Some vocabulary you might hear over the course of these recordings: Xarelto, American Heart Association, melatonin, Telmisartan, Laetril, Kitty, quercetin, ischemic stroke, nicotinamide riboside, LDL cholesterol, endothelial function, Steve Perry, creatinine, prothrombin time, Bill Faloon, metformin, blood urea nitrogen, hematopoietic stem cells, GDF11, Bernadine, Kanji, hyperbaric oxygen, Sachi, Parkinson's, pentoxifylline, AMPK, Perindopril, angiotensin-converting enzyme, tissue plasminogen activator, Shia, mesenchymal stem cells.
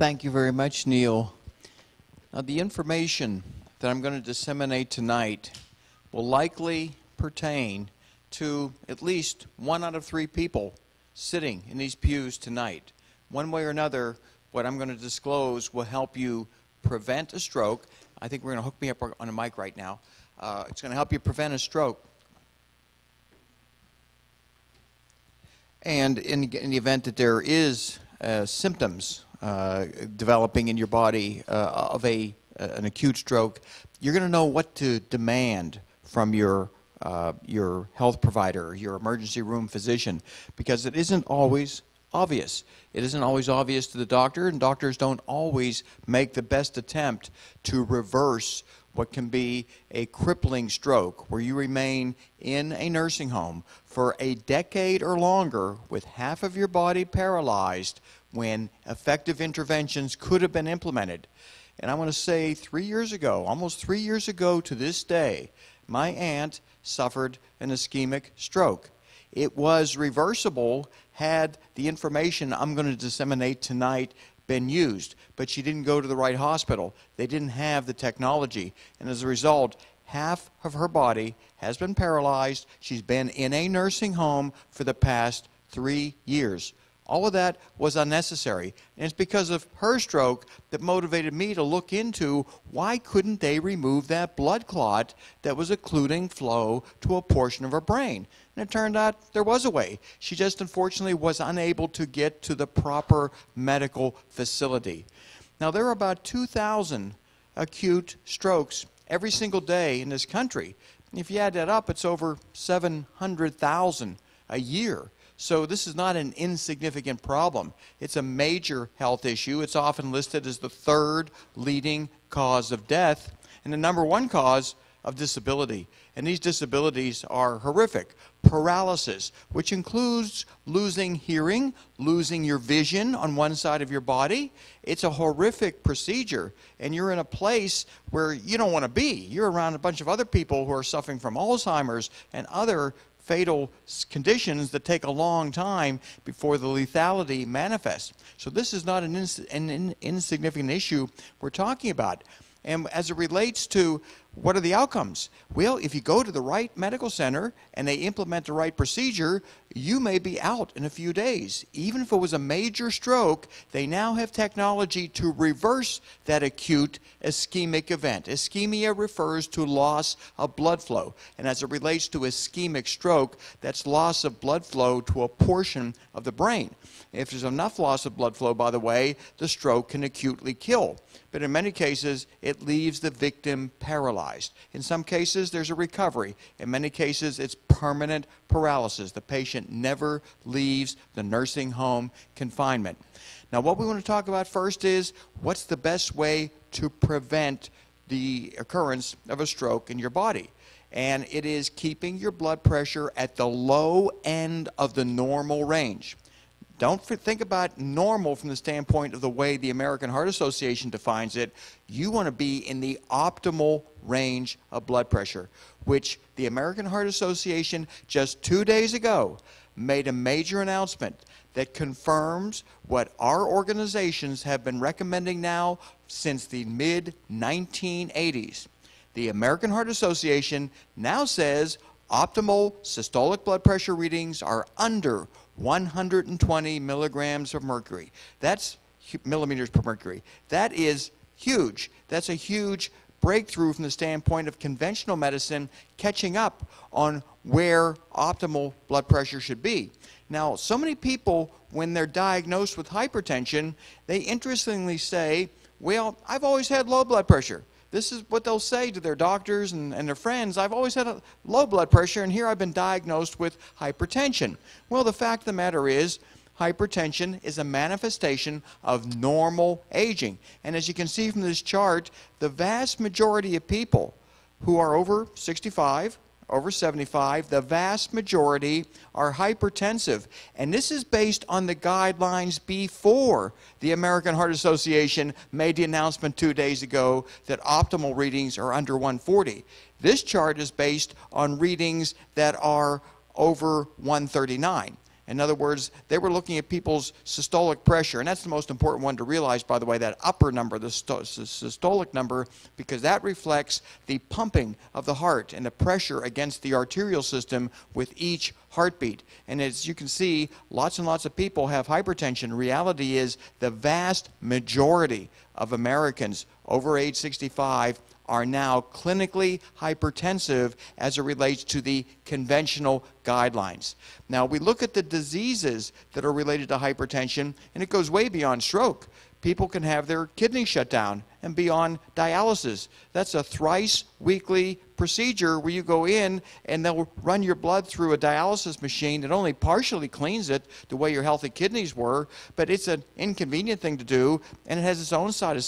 Thank you very much, Neil. Now, the information that I'm going to disseminate tonight will likely pertain to at least 1 out of 3 people sitting in these pews tonight. One way or another, what I'm going to disclose will help you prevent a stroke. I think we're going to hook me up on a mic right now. It's going to help you prevent a stroke. And in the event that there is symptoms developing in your body of an acute stroke, you're going to know what to demand from your health provider, your emergency room physician, because it isn't always obvious. It isn't always obvious to the doctor, and doctors don't always make the best attempt to reverse what can be a crippling stroke where you remain in a nursing home for a decade or longer with half of your body paralyzed when effective interventions could have been implemented. And I want to say 3 years ago, almost 3 years ago to this day, my aunt suffered an ischemic stroke. It was reversible had the information I'm going to disseminate tonight been used, but she didn't go to the right hospital. They didn't have the technology, and as a result, half of her body has been paralyzed. She's been in a nursing home for the past 3 years. All of that was unnecessary, and it's because of her stroke that motivated me to look into why couldn't they remove that blood clot that was occluding flow to a portion of her brain. And it turned out there was a way. She just unfortunately was unable to get to the proper medical facility. Now, there are about 2,000 acute strokes every single day in this country. And if you add that up, it's over 700,000 a year. So this is not an insignificant problem. It's a major health issue. It's often listed as the third leading cause of death and the #1 cause of disability. And these disabilities are horrific. Paralysis, which includes losing hearing, losing your vision on one side of your body. It's a horrific procedure, and you're in a place where you don't want to be. You're around a bunch of other people who are suffering from Alzheimer's and other fatal conditions that take a long time before the lethality manifests. So this is not an insignificant issue we're talking about. And as it relates to what are the outcomes? Well, if you go to the right medical center and they implement the right procedure, you may be out in a few days. Even if it was a major stroke, they now have technology to reverse that acute ischemic event. Ischemia refers to loss of blood flow. And as it relates to ischemic stroke, that's loss of blood flow to a portion of the brain. If there's enough loss of blood flow, by the way, the stroke can acutely kill. But in many cases, it leaves the victim paralyzed. In some cases, there's a recovery. In many cases, it's permanent paralysis. The patient never leaves the nursing home confinement. Now, what we want to talk about first is what's the best way to prevent the occurrence of a stroke in your body? And it is keeping your blood pressure at the low end of the normal range. Don't think about normal from the standpoint of the way the American Heart Association defines it. You want to be in the optimal range of blood pressure, which the American Heart Association just 2 days ago made a major announcement that confirms what our organizations have been recommending now since the mid-1980s. The American Heart Association now says optimal systolic blood pressure readings are under 120 milligrams of mercury. That's millimeters per mercury. That is huge. That's a huge breakthrough from the standpoint of conventional medicine catching up on where optimal blood pressure should be. Now, so many people, when they're diagnosed with hypertension, they interestingly say, well, I've always had low blood pressure. This is what they'll say to their doctors and their friends. I've always had a low blood pressure, and here I've been diagnosed with hypertension. Well, the fact of the matter is hypertension is a manifestation of normal aging. And as you can see from this chart, the vast majority of people who are over 65, over 75, the vast majority are hypertensive. And this is based on the guidelines before the American Heart Association made the announcement 2 days ago that optimal readings are under 140. This chart is based on readings that are over 139. In other words, they were looking at people's systolic pressure, and that's the most important one to realize, by the way, that upper number, the systolic number, because that reflects the pumping of the heart and the pressure against the arterial system with each heartbeat. And as you can see, lots and lots of people have hypertension. Reality is the vast majority of Americans over age 65 are now clinically hypertensive as it relates to the conventional guidelines. Now, we look at the diseases that are related to hypertension, and it goes way beyond stroke. People can have their kidney shut down and be on dialysis. That's a thrice weekly procedure where you go in and they'll run your blood through a dialysis machine that only partially cleans it the way your healthy kidneys were, but it's an inconvenient thing to do, and it has its own set of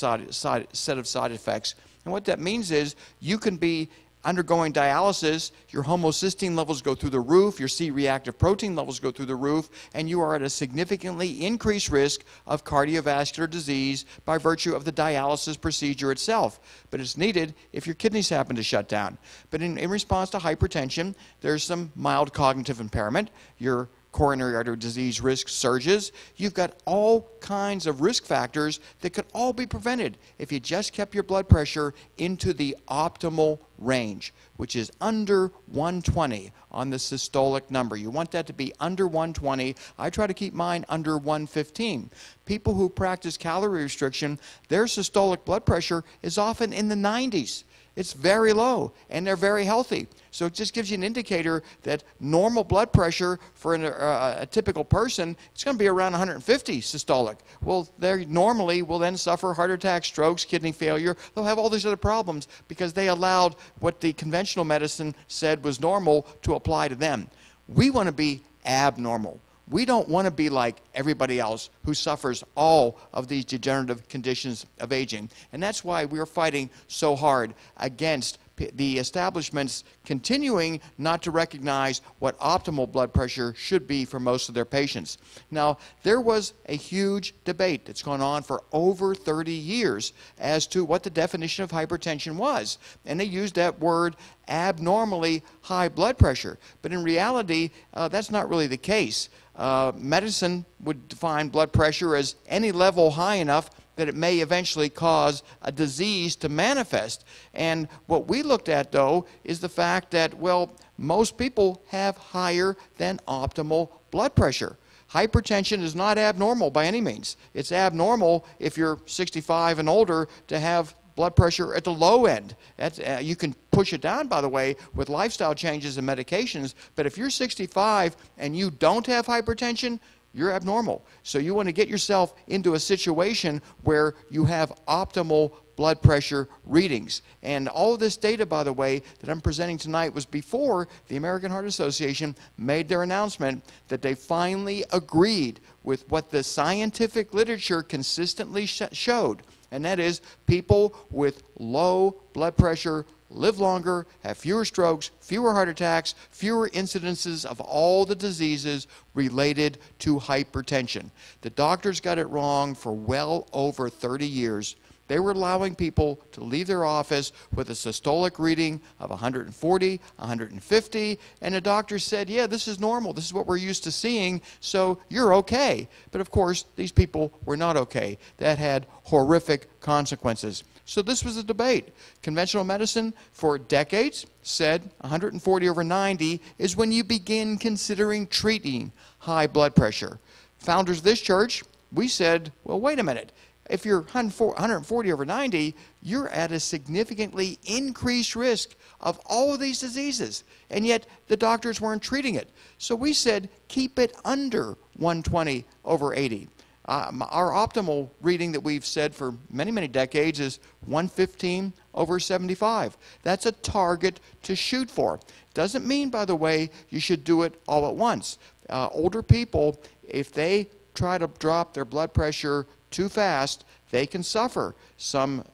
side effects. And what that means is you can be undergoing dialysis, your homocysteine levels go through the roof, your C-reactive protein levels go through the roof, and you are at a significantly increased risk of cardiovascular disease by virtue of the dialysis procedure itself. But it's needed if your kidneys happen to shut down. But in response to hypertension, there's some mild cognitive impairment. Your coronary artery disease risk surges. You've got all kinds of risk factors that could all be prevented if you just kept your blood pressure into the optimal range, which is under 120 on the systolic number. You want that to be under 120. I try to keep mine under 115. People who practice calorie restriction, their systolic blood pressure is often in the 90s. It's very low, and they're very healthy. So it just gives you an indicator that normal blood pressure for a typical person, it's going to be around 150 systolic. Well, they normally will then suffer heart attacks, strokes, kidney failure. They'll have all these other problems because they allowed what the conventional medicine said was normal to apply to them. We want to be abnormal. We don't want to be like everybody else who suffers all of these degenerative conditions of aging. And that's why we're fighting so hard against the establishments continuing not to recognize what optimal blood pressure should be for most of their patients. Now, there was a huge debate that's gone on for over 30 years as to what the definition of hypertension was. And they used that word abnormally high blood pressure. But in reality, that's not really the case. Medicine would define blood pressure as any level high enough that it may eventually cause a disease to manifest. And what we looked at, though, is the fact that, well, most people have higher than optimal blood pressure. Hypertension is not abnormal by any means. It's abnormal if you're 65 and older to have blood pressure at the low end. That's, you can push it down, by the way, with lifestyle changes and medications, but if you're 65 and you don't have hypertension, you're abnormal. So you want to get yourself into a situation where you have optimal blood pressure readings. And all of this data, by the way, that I'm presenting tonight was before the American Heart Association made their announcement that they finally agreed with what the scientific literature consistently showed. And that is people with low blood pressure live longer, have fewer strokes, fewer heart attacks, fewer incidences of all the diseases related to hypertension. The doctors got it wrong for well over 30 years. They were allowing people to leave their office with a systolic reading of 140, 150, and the doctor said, yeah, this is normal. This is what we're used to seeing, so you're okay. But of course, these people were not okay. That had horrific consequences. So this was a debate. Conventional medicine for decades said 140 over 90 is when you begin considering treating high blood pressure. Founders of this church, we said, well, wait a minute. If you're 140 over 90, you're at a significantly increased risk of all of these diseases. And yet the doctors weren't treating it. So we said, keep it under 120 over 80. Our optimal reading that we've said for many, many decades is 115 over 75. That's a target to shoot for. Doesn't mean, by the way, you should do it all at once. Older people, if they try to drop their blood pressure too fast, they can suffer some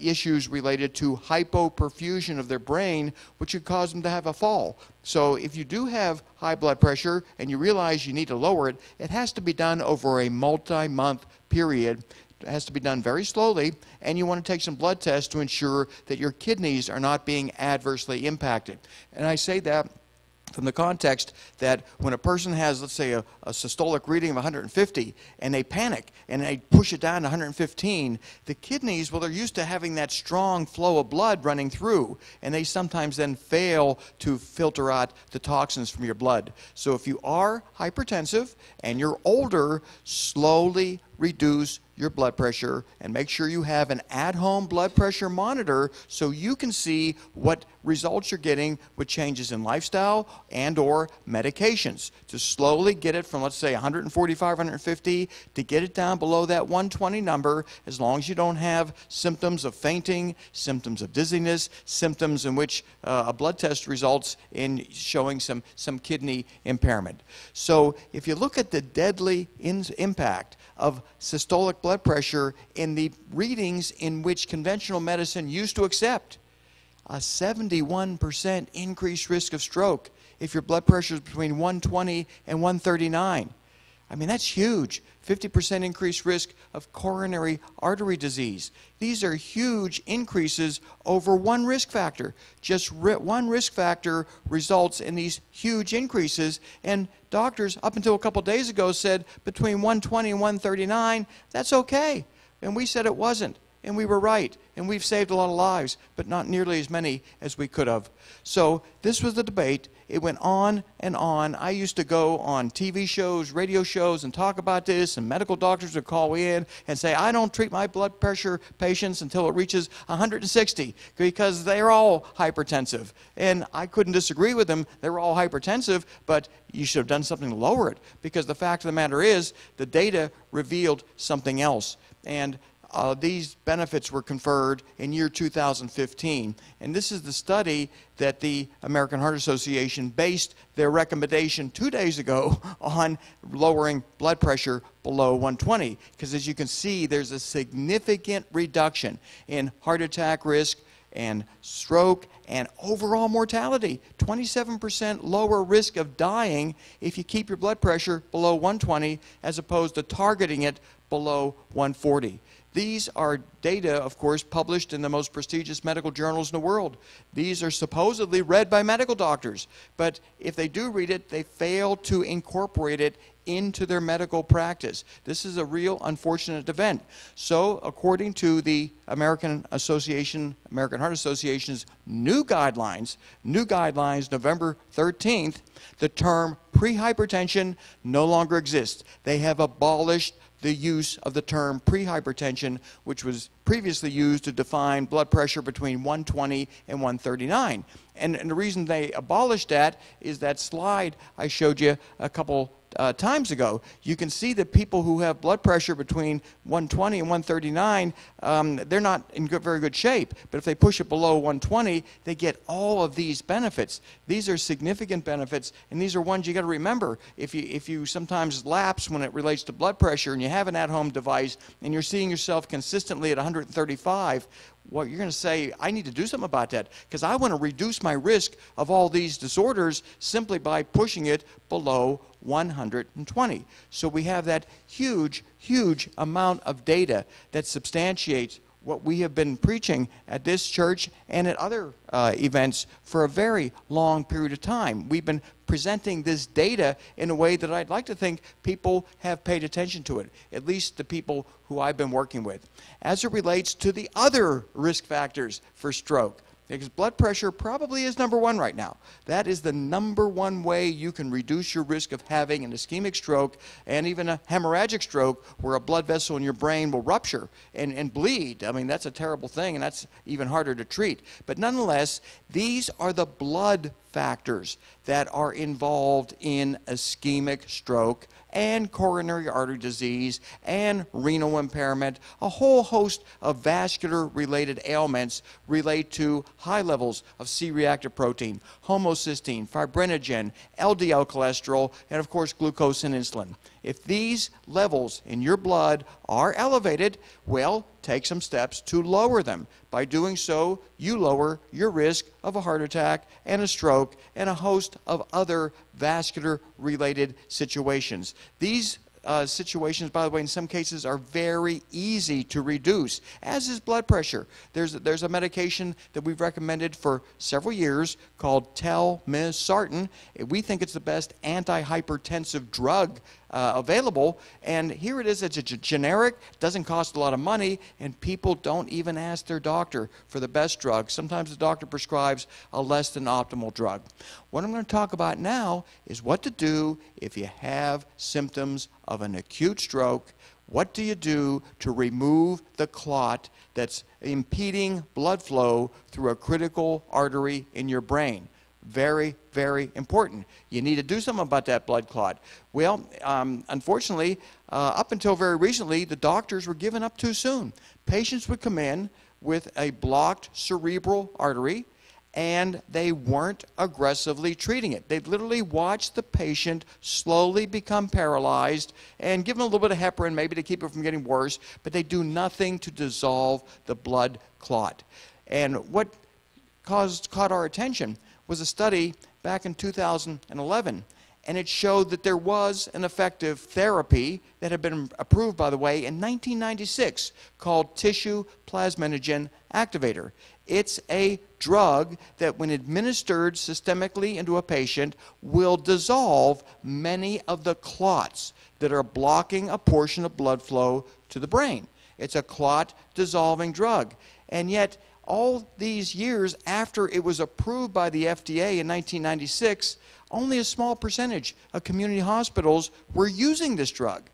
issues related to hypoperfusion of their brain, which would cause them to have a fall. So if you do have high blood pressure and you realize you need to lower it, it has to be done over a multi-month period. It has to be done very slowly, and you want to take some blood tests to ensure that your kidneys are not being adversely impacted. And I say that from the context that when a person has, let's say, a systolic reading of 150 and they panic and they push it down to 115, the kidneys, well, they're used to having that strong flow of blood running through, and they sometimes then fail to filter out the toxins from your blood. So if you are hypertensive and you're older, slowly reduce your blood pressure and make sure you have an at-home blood pressure monitor so you can see what results you're getting with changes in lifestyle and or medications to slowly get it from, let's say, 145, 150 to get it down below that 120 number, as long as you don't have symptoms of fainting, symptoms of dizziness, symptoms in which a blood test results in showing some kidney impairment. So if you look at the deadly impact of systolic blood pressure in the readings in which conventional medicine used to accept, a 71% increased risk of stroke if your blood pressure is between 120 and 139. I mean, that's huge. 50% increased risk of coronary artery disease. These are huge increases over one risk factor. Just one risk factor results in these huge increases. And doctors, up until a couple days ago, said between 120 and 139, that's okay. And we said it wasn't. And we were right. And we've saved a lot of lives, but not nearly as many as we could have. So this was the debate. It went on and on. I used to go on TV shows, radio shows, and talk about this, and medical doctors would call in and say, I don't treat my blood pressure patients until it reaches 160 because they're all hypertensive. And I couldn't disagree with them. They were all hypertensive, but you should have done something to lower it, because the fact of the matter is the data revealed something else. And these benefits were conferred in year 2015. And this is the study that the American Heart Association based their recommendation 2 days ago on lowering blood pressure below 120. Because as you can see, there's a significant reduction in heart attack risk and stroke and overall mortality. 27% lower risk of dying if you keep your blood pressure below 120 as opposed to targeting it below 140. These are data, of course, published in the most prestigious medical journals in the world. These are supposedly read by medical doctors, but if they do read it, they fail to incorporate it into their medical practice. This is a real unfortunate event. So, according to the American Heart Association's new guidelines, November 13th, the term prehypertension no longer exists. They have abolished the use of the term prehypertension, which was previously used to define blood pressure between 120 and 139. And the reason they abolished that is that slide I showed you a couple times ago. You can see that people who have blood pressure between 120 and 139, they're not in very good shape. But if they push it below 120, they get all of these benefits. These are significant benefits, and these are ones you got to remember. If you sometimes lapse when it relates to blood pressure and you have an at-home device and you're seeing yourself consistently at 135, well, you're going to say, I need to do something about that because I want to reduce my risk of all these disorders simply by pushing it below 120. So we have that huge, huge amount of data that substantiates what we have been preaching at this church and at other events for a very long period of time. We've been presenting this data in a way that I'd like to think people have paid attention to it, at least the people who I've been working with. As it relates to the other risk factors for stroke, because blood pressure probably is number one right now. That is the number one way you can reduce your risk of having an ischemic stroke and even a hemorrhagic stroke where a blood vessel in your brain will rupture and bleed. I mean, that's a terrible thing, and that's even harder to treat. But nonetheless, these are the blood factors that are involved in ischemic stroke and coronary artery disease and renal impairment. A whole host of vascular-related ailments relate to high levels of C-reactive protein, homocysteine, fibrinogen, LDL cholesterol, and of course glucose and insulin. If these levels in your blood are elevated, well, take some steps to lower them. By doing so, you lower your risk of a heart attack and a stroke and a host of other vascular-related situations. These situations, by the way, in some cases are very easy to reduce, as is blood pressure. There's a medication that we've recommended for several years called Telmisartan. We think it's the best antihypertensive drug available, and here it is. It's a generic, doesn't cost a lot of money, and people don't even ask their doctor for the best drug. Sometimes the doctor prescribes a less than optimal drug. What I'm going to talk about now is what to do if you have symptoms of an acute stroke. What do you do to remove the clot that's impeding blood flow through a critical artery in your brain? Very, very important. You need to do something about that blood clot. Well, unfortunately, up until very recently, the doctors were giving up too soon. Patients would come in with a blocked cerebral artery, and they weren't aggressively treating it. They'd literally watch the patient slowly become paralyzed and give them a little bit of heparin maybe to keep it from getting worse, but they do nothing to dissolve the blood clot. And what caught our attention was a study back in 2011, and it showed that there was an effective therapy that had been approved, by the way, in 1996 called tissue plasminogen activator. It's a drug that, when administered systemically into a patient, will dissolve many of the clots that are blocking a portion of blood flow to the brain. It's a clot-dissolving drug, and yet all these years after it was approved by the FDA in 1996, only a small percentage of community hospitals were using this drug.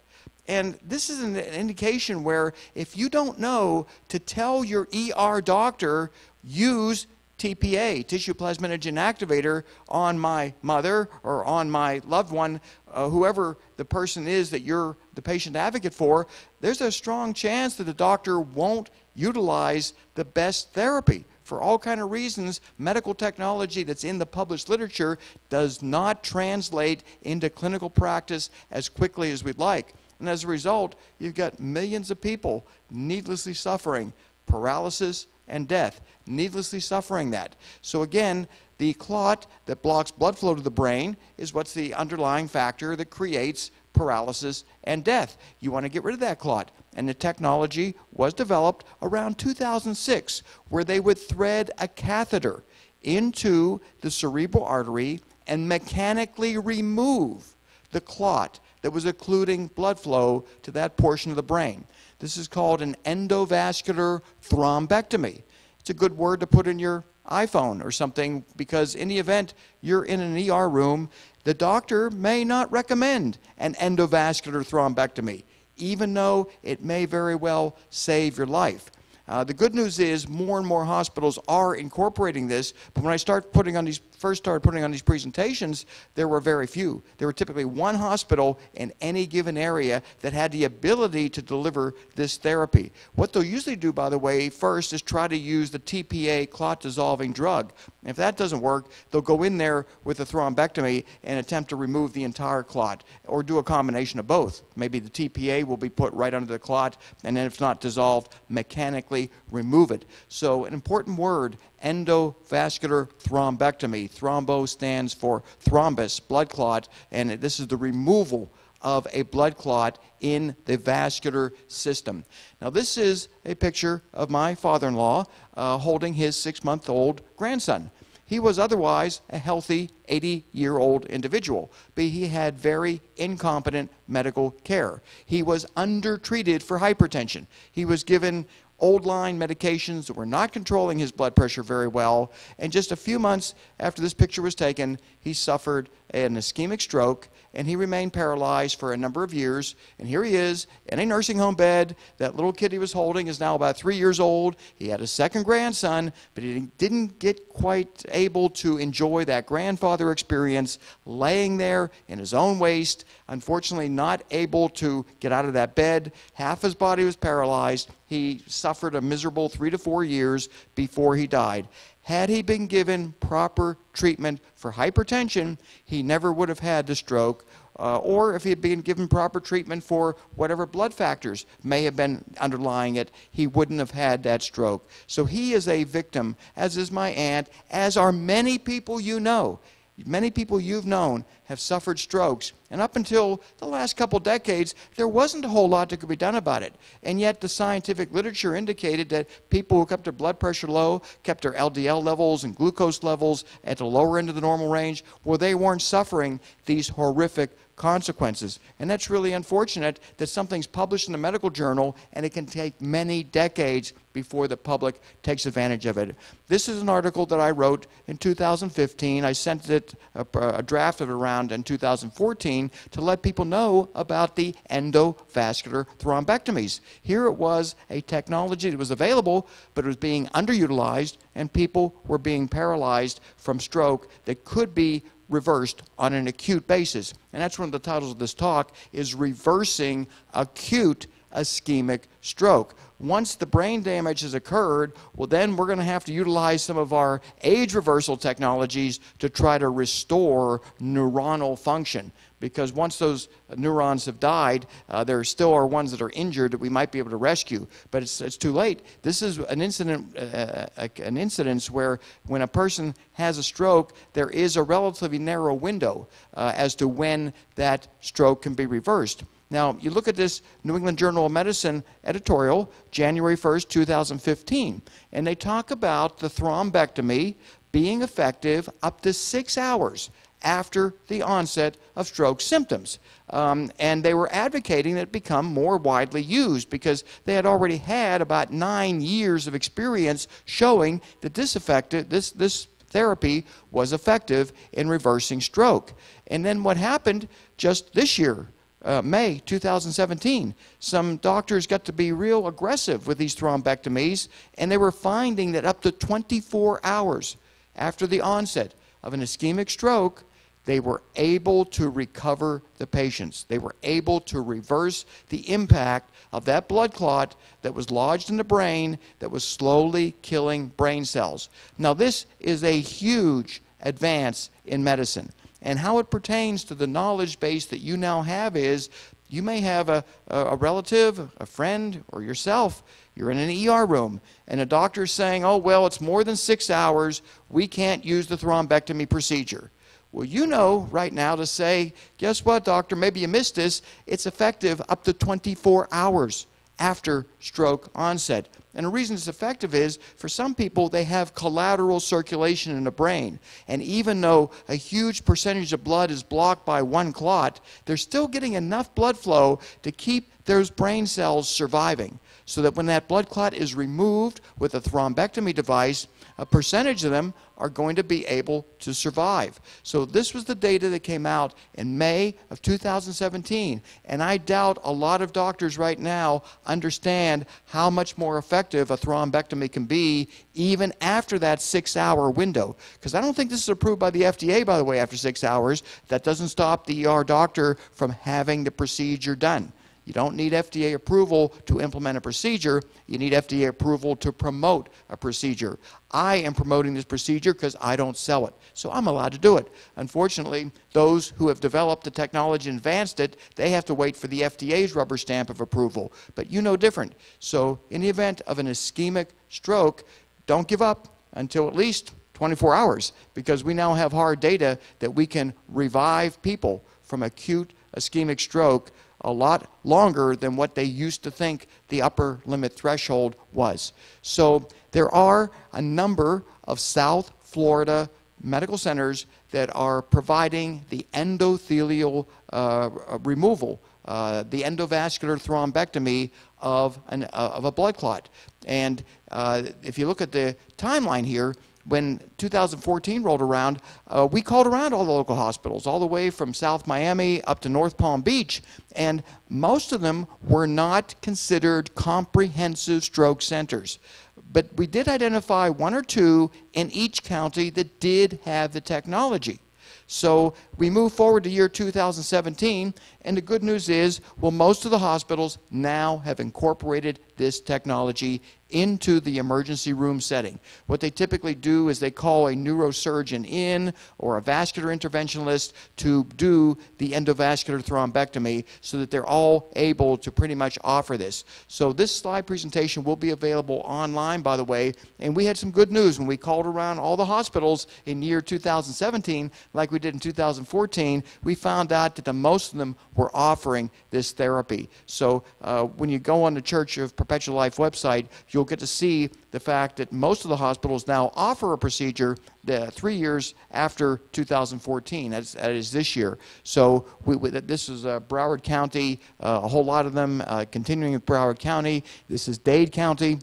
And this is an indication where if you don't know to tell your ER doctor, use TPA, tissue plasminogen activator, on my mother or on my loved one, whoever the person is that you're the patient advocate for, there's a strong chance that the doctor won't utilize the best therapy. For all kinds of reasons, medical technology that's in the published literature does not translate into clinical practice as quickly as we'd like. And as a result, you've got millions of people needlessly suffering paralysis and death, needlessly suffering that. So again, the clot that blocks blood flow to the brain is what's the underlying factor that creates paralysis and death. You want to get rid of that clot. And the technology was developed around 2006, where they would thread a catheter into the cerebral artery and mechanically remove the clot that was occluding blood flow to that portion of the brain. This is called an endovascular thrombectomy. It's a good word to put in your iPhone or something, because in the event you're in an ER room, the doctor may not recommend an endovascular thrombectomy, even though it may very well save your life. The good news is more and more hospitals are incorporating this, but when I first started putting on these presentations, there were very few. There were typically one hospital in any given area that had the ability to deliver this therapy. What they'll usually do, by the way, first is try to use the TPA clot-dissolving drug. And if that doesn't work, they'll go in there with a thrombectomy and attempt to remove the entire clot, or do a combination of both. Maybe the TPA will be put right under the clot, and then if not dissolved, mechanically remove it. So an important word, endovascular thrombectomy. Thrombo stands for thrombus, blood clot, and this is the removal of a blood clot in the vascular system. Now this is a picture of my father-in-law holding his 6-month-old grandson. He was otherwise a healthy 80-year-old individual, but he had very incompetent medical care. He was undertreated for hypertension. He was given old-line medications that were not controlling his blood pressure very well, and just a few months after this picture was taken, he suffered an ischemic stroke, and he remained paralyzed for a number of years, and here he is in a nursing home bed. That little kid he was holding is now about 3 years old. He had a second grandson, but he didn't get quite able to enjoy that grandfather experience, laying there in his own waste, unfortunately not able to get out of that bed. Half his body was paralyzed. He suffered a miserable 3 to 4 years before he died. Had he been given proper treatment for hypertension, he never would have had the stroke, or if he had been given proper treatment for whatever blood factors may have been underlying it, he wouldn't have had that stroke. So he is a victim, as is my aunt, as are many people you know. Many people you've known have suffered strokes, and up until the last couple decades, there wasn't a whole lot that could be done about it. And yet the scientific literature indicated that people who kept their blood pressure low, kept their LDL levels and glucose levels at the lower end of the normal range, well, they weren't suffering these horrific consequences. And that's really unfortunate that something's published in the medical journal and it can take many decades before the public takes advantage of it. This is an article that I wrote in 2015. I sent it a draft of it around in 2014 to let people know about the endovascular thrombectomies. Here it was a technology that was available, but it was being underutilized, and people were being paralyzed from stroke that could be reversed on an acute basis. And that's one of the titles of this talk, is reversing acute ischemic stroke. Once the brain damage has occurred, well, then we're going to have to utilize some of our age reversal technologies to try to restore neuronal function. Because once those neurons have died, there still are ones that are injured that we might be able to rescue, but it's too late. This is an incident, an incidence where when a person has a stroke, there is a relatively narrow window as to when that stroke can be reversed. Now, you look at this New England Journal of Medicine editorial, January 1st, 2015, and they talk about the thrombectomy being effective up to 6 hours after the onset of stroke symptoms. And they were advocating that it become more widely used because they had already had about 9 years of experience showing that this therapy was effective in reversing stroke. And then what happened just this year, May 2017, some doctors got to be real aggressive with these thrombectomies, and they were finding that up to 24 hours after the onset of an ischemic stroke, they were able to recover the patients. They were able to reverse the impact of that blood clot that was lodged in the brain that was slowly killing brain cells. Now, this is a huge advance in medicine. And how it pertains to the knowledge base that you now have is you may have a relative, a friend, or yourself. You're in an ER room, and a doctor's saying, oh, well, it's more than 6 hours. We can't use the thrombectomy procedure. Well, you know right now to say, guess what, doctor? Maybe you missed this. It's effective up to 24 hours after stroke onset. And the reason it's effective is, for some people, they have collateral circulation in the brain. And even though a huge percentage of blood is blocked by one clot, they're still getting enough blood flow to keep those brain cells surviving. So that when that blood clot is removed with a thrombectomy device, a percentage of them are going to be able to survive. So this was the data that came out in May of 2017, and I doubt a lot of doctors right now understand how much more effective a thrombectomy can be even after that 6 hour window. Because I don't think this is approved by the FDA, by the way, after 6 hours. That doesn't stop the ER doctor from having the procedure done. You don't need FDA approval to implement a procedure. You need FDA approval to promote a procedure. I am promoting this procedure because I don't sell it, so I'm allowed to do it. Unfortunately, those who have developed the technology and advanced it, they have to wait for the FDA's rubber stamp of approval, but you know different. So in the event of an ischemic stroke, don't give up until at least 24 hours, because we now have hard data that we can revive people from acute ischemic stroke a lot longer than what they used to think the upper limit threshold was. So there are a number of South Florida medical centers that are providing the endothelial removal, the endovascular thrombectomy of a blood clot. And if you look at the timeline here, when 2014 rolled around, we called around all the local hospitals, all the way from South Miami up to North Palm Beach, and most of them were not considered comprehensive stroke centers. But we did identify one or two in each county that did have the technology. So we move forward to year 2017, and the good news is, well, most of the hospitals now have incorporated this technology into the emergency room setting. What they typically do is they call a neurosurgeon in or a vascular interventionalist to do the endovascular thrombectomy so that they're all able to pretty much offer this. So this slide presentation will be available online, by the way, and we had some good news when we called around all the hospitals in year 2017 like we did in 2014. We found out that the most of them were offering this therapy. So when you go on the Church of Perpetual Life website, you'll get to see the fact that most of the hospitals now offer a procedure 3 years after 2014, that is this year. So this is Broward County, a whole lot of them continuing with Broward County. This is Dade County.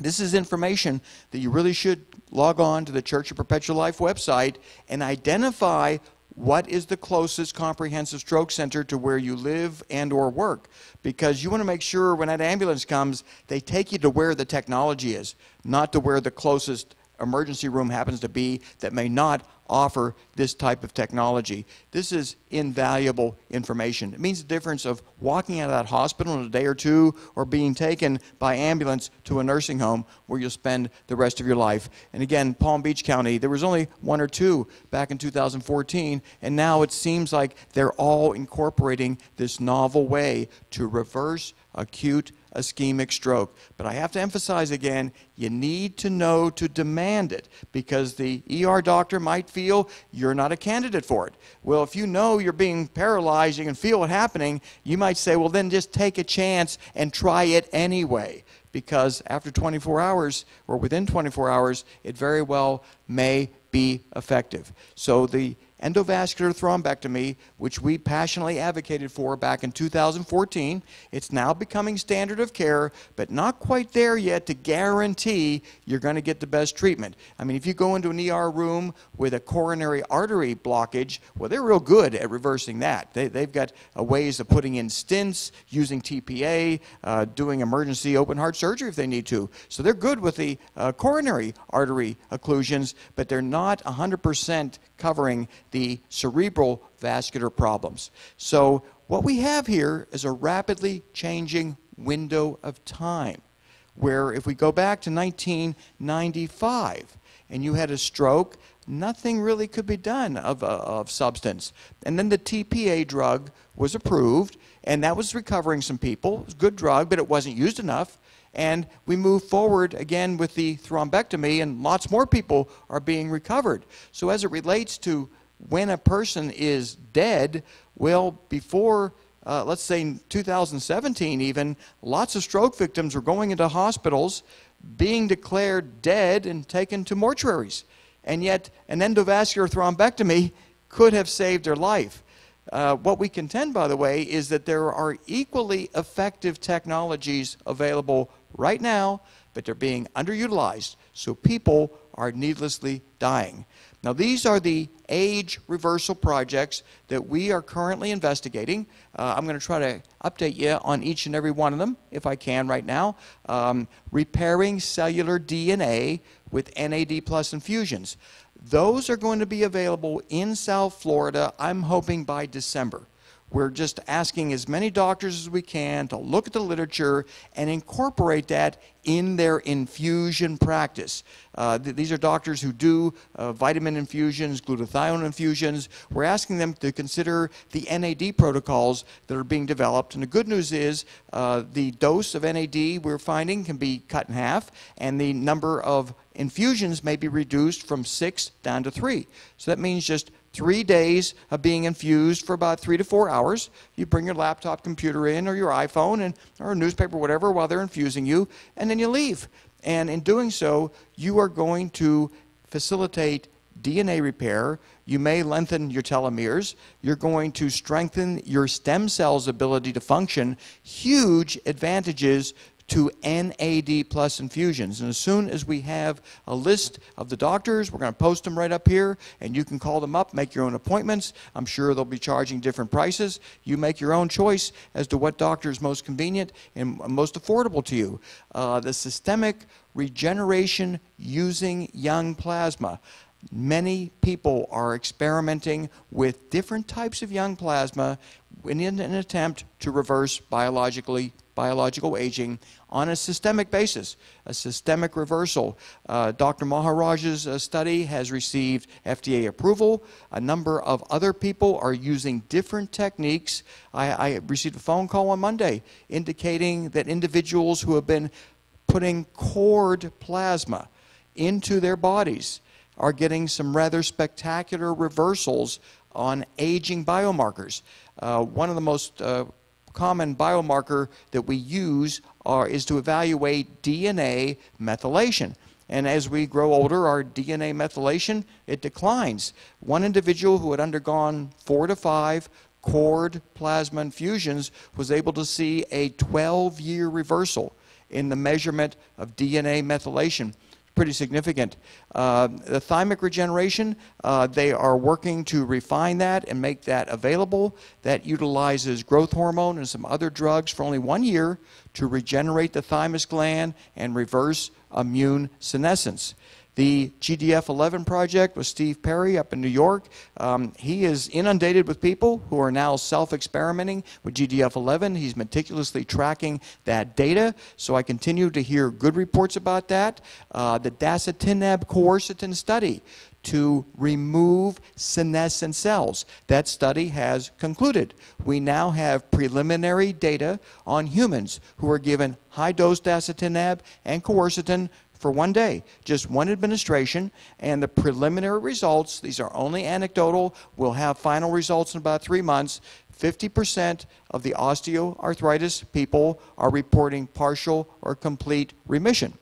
This is information that you really should log on to the Church of Perpetual Life website and identify what is the closest comprehensive stroke center to where you live and or work, because you want to make sure when that ambulance comes, they take you to where the technology is, not to where the closest emergency room happens to be that may not offer this type of technology. This is invaluable information. It means the difference of walking out of that hospital in a day or two or being taken by ambulance to a nursing home where you'll spend the rest of your life. And again, Palm Beach County, there was only one or two back in 2014, and now it seems like they're all incorporating this novel way to reverse acute ischemic stroke. But I have to emphasize again, you need to know to demand it, because the ER doctor might feel you're not a candidate for it. Well, if you know you're being paralyzed, you can feel it happening, you might say, well, then just take a chance and try it anyway, because after 24 hours or within 24 hours, it very well may be effective. So the endovascular thrombectomy, which we passionately advocated for back in 2014. It's now becoming standard of care, but not quite there yet to guarantee you're going to get the best treatment. I mean, if you go into an ER room with a coronary artery blockage, well, they're real good at reversing that. They've got ways of putting in stents, using TPA, doing emergency open heart surgery if they need to. So they're good with the coronary artery occlusions, but they're not 100% covering the cerebral vascular problems. So what we have here is a rapidly changing window of time, where if we go back to 1995 and you had a stroke, nothing really could be done of substance. And then the TPA drug was approved, and that was recovering some people. It was a good drug, but it wasn't used enough. And we move forward again with the thrombectomy, and lots more people are being recovered. So as it relates to when a person is dead, well, before, let's say 2017 even, lots of stroke victims were going into hospitals, being declared dead and taken to mortuaries. And yet an endovascular thrombectomy could have saved their life. What we contend, by the way, is that there are equally effective technologies available right now, but they're being underutilized, so people are needlessly dying. Now, these are the age reversal projects that we are currently investigating. I'm going to try to update you on each and every one of them, if I can right now. Repairing cellular DNA with NAD+ infusions. Those are going to be available in South Florida, I'm hoping by December. We're just asking as many doctors as we can to look at the literature and incorporate that in their infusion practice. These are doctors who do vitamin infusions, glutathione infusions. We're asking them to consider the NAD protocols that are being developed. And the good news is the dose of NAD we're finding can be cut in half, and the number of infusions may be reduced from 6 down to 3. So that means just 3 days of being infused for about 3 to 4 hours. You bring your laptop computer in or your iPhone and, or a newspaper, whatever, while they're infusing you, and then you leave. And in doing so, you are going to facilitate DNA repair. You may lengthen your telomeres. You're going to strengthen your stem cells' ability to function. Huge advantages to NAD+ infusions. And as soon as we have a list of the doctors, we're going to post them right up here, and you can call them up, make your own appointments. I'm sure they'll be charging different prices. You make your own choice as to what doctor is most convenient and most affordable to you. The systemic regeneration using young plasma. Many people are experimenting with different types of young plasma in an attempt to reverse biological aging on a systemic basis, a systemic reversal. Dr. Maharaj's study has received FDA approval. A number of other people are using different techniques. I received a phone call on Monday indicating that individuals who have been putting cord plasma into their bodies are getting some rather spectacular reversals on aging biomarkers. One of the most common biomarker that we use is to evaluate DNA methylation. And as we grow older, our DNA methylation, it declines. One individual who had undergone 4 to 5 cord plasma infusions was able to see a 12-year reversal in the measurement of DNA methylation. Pretty significant. The thymic regeneration, they are working to refine that and make that available. That utilizes growth hormone and some other drugs for only 1 year to regenerate the thymus gland and reverse immune senescence. The GDF11 project with Steve Perry up in New York, he is inundated with people who are now self-experimenting with GDF11. He's meticulously tracking that data, so I continue to hear good reports about that. The dasatinib quercetin study to remove senescent cells. That study has concluded. We now have preliminary data on humans who are given high-dose dasatinib and quercetin for 1 day, just one administration, and the preliminary results, these are only anecdotal, we'll have final results in about 3 months. 50% of the osteoarthritis people are reporting partial or complete remission.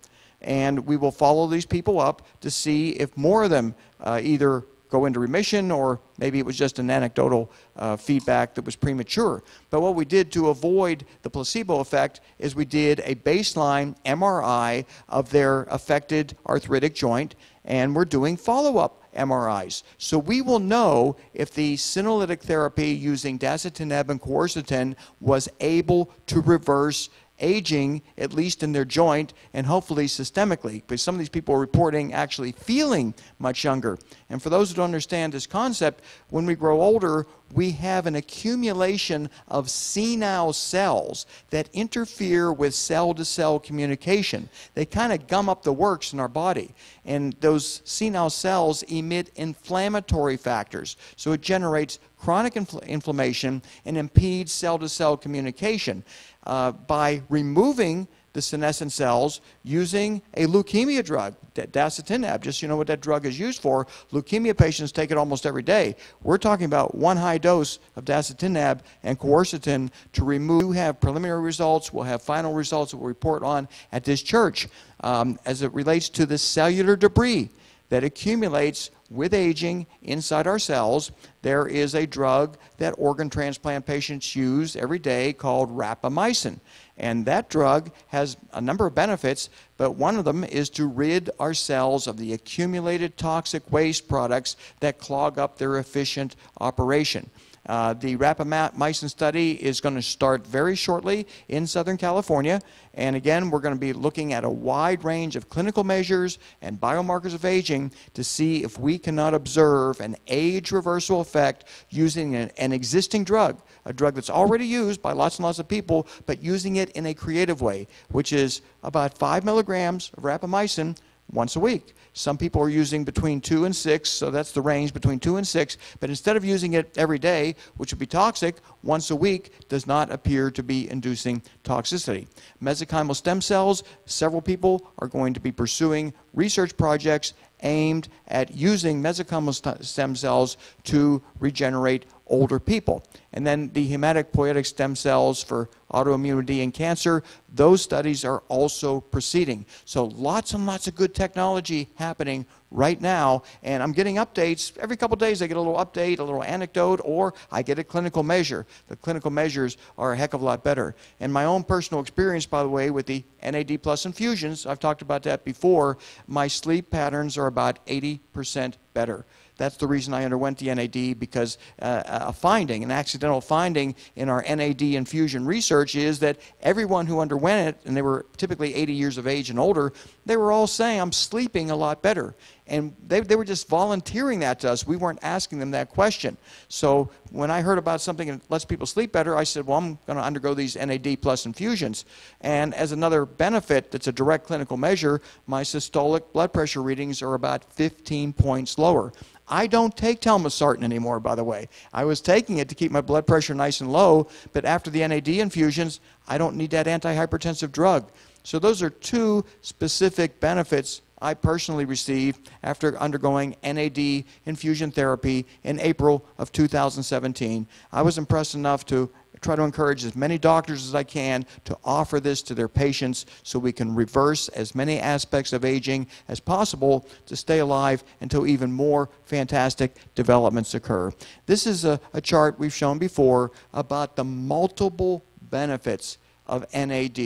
And we will follow these people up to see if more of them either go into remission, or maybe it was just an anecdotal feedback that was premature. But what we did to avoid the placebo effect is we did a baseline MRI of their affected arthritic joint, and we're doing follow-up MRIs. So we will know if the senolytic therapy using dasatinib and quercetin was able to reverse aging, at least in their joint, and hopefully systemically, because some of these people are reporting actually feeling much younger. And for those who don't understand this concept, when we grow older, we have an accumulation of senile cells that interfere with cell-to-cell communication. They kind of gum up the works in our body. And those senile cells emit inflammatory factors. So it generates chronic inflammation and impedes cell-to-cell communication. By removing the senescent cells using a leukemia drug, dasatinib, just you know what that drug is used for. Leukemia patients take it almost every day. We're talking about one high dose of dasatinib and quercetin to remove. We have preliminary results. We'll have final results that we'll report on at this church as it relates to the cellular debris that accumulates with aging inside our cells. There is a drug that organ transplant patients use every day called rapamycin. And that drug has a number of benefits, but one of them is to rid our cells of the accumulated toxic waste products that clog up their efficient operation. The rapamycin study is going to start very shortly in Southern California. And again, we're going to be looking at a wide range of clinical measures and biomarkers of aging to see if we cannot observe an age reversal effect using an existing drug, a drug that's already used by lots and lots of people, but using it in a creative way, which is about 5 milligrams of rapamycin once a week. Some people are using between 2 and 6, so that's the range, between 2 and 6. But instead of using it every day, which would be toxic, once a week does not appear to be inducing toxicity. Mesenchymal stem cells, several people are going to be pursuing research projects aimed at using mesenchymal stem cells to regenerate older people. And then the hematopoietic stem cells for autoimmunity and cancer, those studies are also proceeding. So lots and lots of good technology happening right now, and I'm getting updates. Every couple days I get a little update, a little anecdote, or I get a clinical measure. The clinical measures are a heck of a lot better. And my own personal experience, by the way, with the NAD+ infusions, I've talked about that before, my sleep patterns are about 80% better. That's the reason I underwent the NAD, because a finding, an accidental finding in our NAD infusion research research is that everyone who underwent it, and they were typically 80 years of age and older, they were all saying, I'm sleeping a lot better. And they were just volunteering that to us. We weren't asking them that question. So when I heard about something that lets people sleep better, I said, well, I'm going to undergo these NAD+ infusions. And as another benefit that's a direct clinical measure, my systolic blood pressure readings are about 15 points lower. I don't take Telmisartan anymore, by the way. I was taking it to keep my blood pressure nice and low, but after the NAD infusions, I don't need that antihypertensive drug. So those are two specific benefits I personally received after undergoing NAD infusion therapy in April of 2017. I was impressed enough to try to encourage as many doctors as I can to offer this to their patients so we can reverse as many aspects of aging as possible to stay alive until even more fantastic developments occur. This is a chart we've shown before about the multiple benefits of NAD.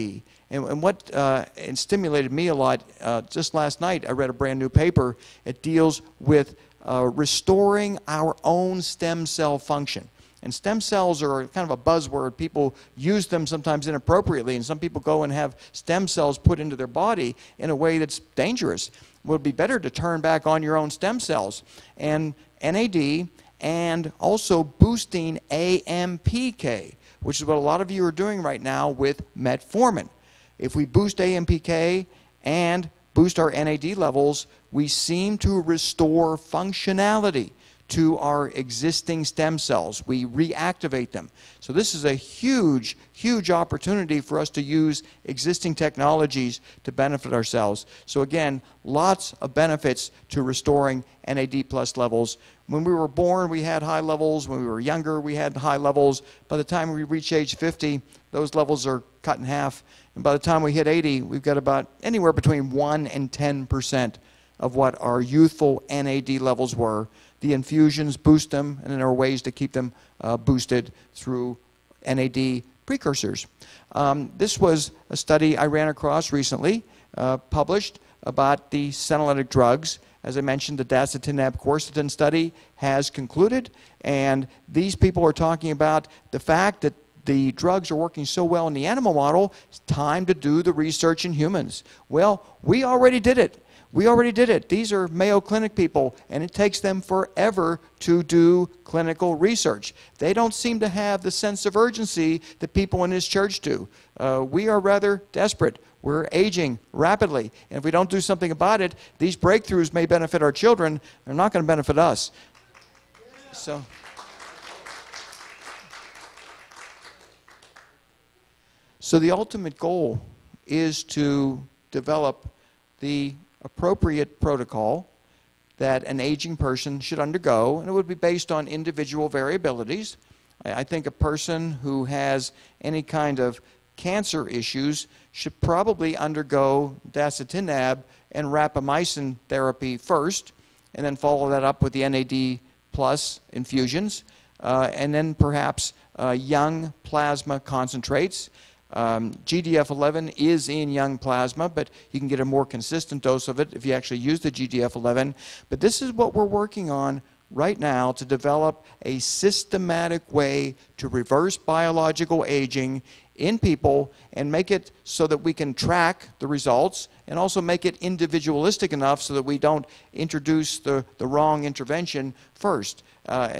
And what it stimulated me a lot, just last night I read a brand new paper. It deals with restoring our own stem cell function. And stem cells are kind of a buzzword. People use them sometimes inappropriately, and some people go and have stem cells put into their body in a way that's dangerous. It would be better to turn back on your own stem cells. And NAD, and also boosting AMPK, which is what a lot of you are doing right now with metformin. If we boost AMPK and boost our NAD levels, we seem to restore functionality to our existing stem cells. We reactivate them. So this is a huge, huge opportunity for us to use existing technologies to benefit ourselves. So again, lots of benefits to restoring NAD+ levels. When we were born, we had high levels. When we were younger, we had high levels. By the time we reach age 50, those levels are cut in half. And by the time we hit 80, we've got about anywhere between 1 and 10% of what our youthful NAD levels were. The infusions boost them, and there are ways to keep them boosted through NAD precursors. This was a study I ran across recently, published, about the senolytic drugs. As I mentioned, the dasatinib quercetin study has concluded, and these people are talking about the fact that the drugs are working so well in the animal model, it's time to do the research in humans. Well, we already did it. We already did it. These are Mayo Clinic people, and it takes them forever to do clinical research. They don't seem to have the sense of urgency that people in this church do. We are rather desperate. We're aging rapidly, and if we don't do something about it, these breakthroughs may benefit our children. They're not going to benefit us. So, the ultimate goal is to develop the appropriate protocol that an aging person should undergo, and it would be based on individual variabilities. I think a person who has any kind of cancer issues should probably undergo dasatinib and rapamycin therapy first, and then follow that up with the NAD+ infusions, and then perhaps young plasma concentrates. GDF11 is in young plasma, but you can get a more consistent dose of it if you actually use the GDF11. But this is what we're working on right now, to develop a systematic way to reverse biological aging in people and make it so that we can track the results, and also make it individualistic enough so that we don't introduce the wrong intervention first.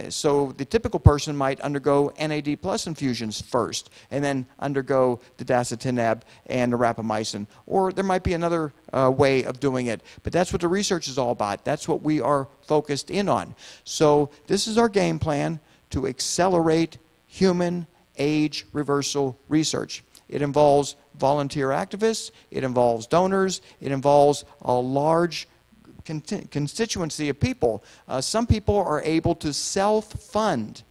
So the typical person might undergo NAD+ infusions first, and then undergo the dasatinib and the rapamycin. Or there might be another way of doing it. But that's what the research is all about. That's what we are focused in on. So this is our game plan to accelerate human age reversal research. It involves volunteer activists. It involves donors. It involves a large constituency of people. Some people are able to self-fund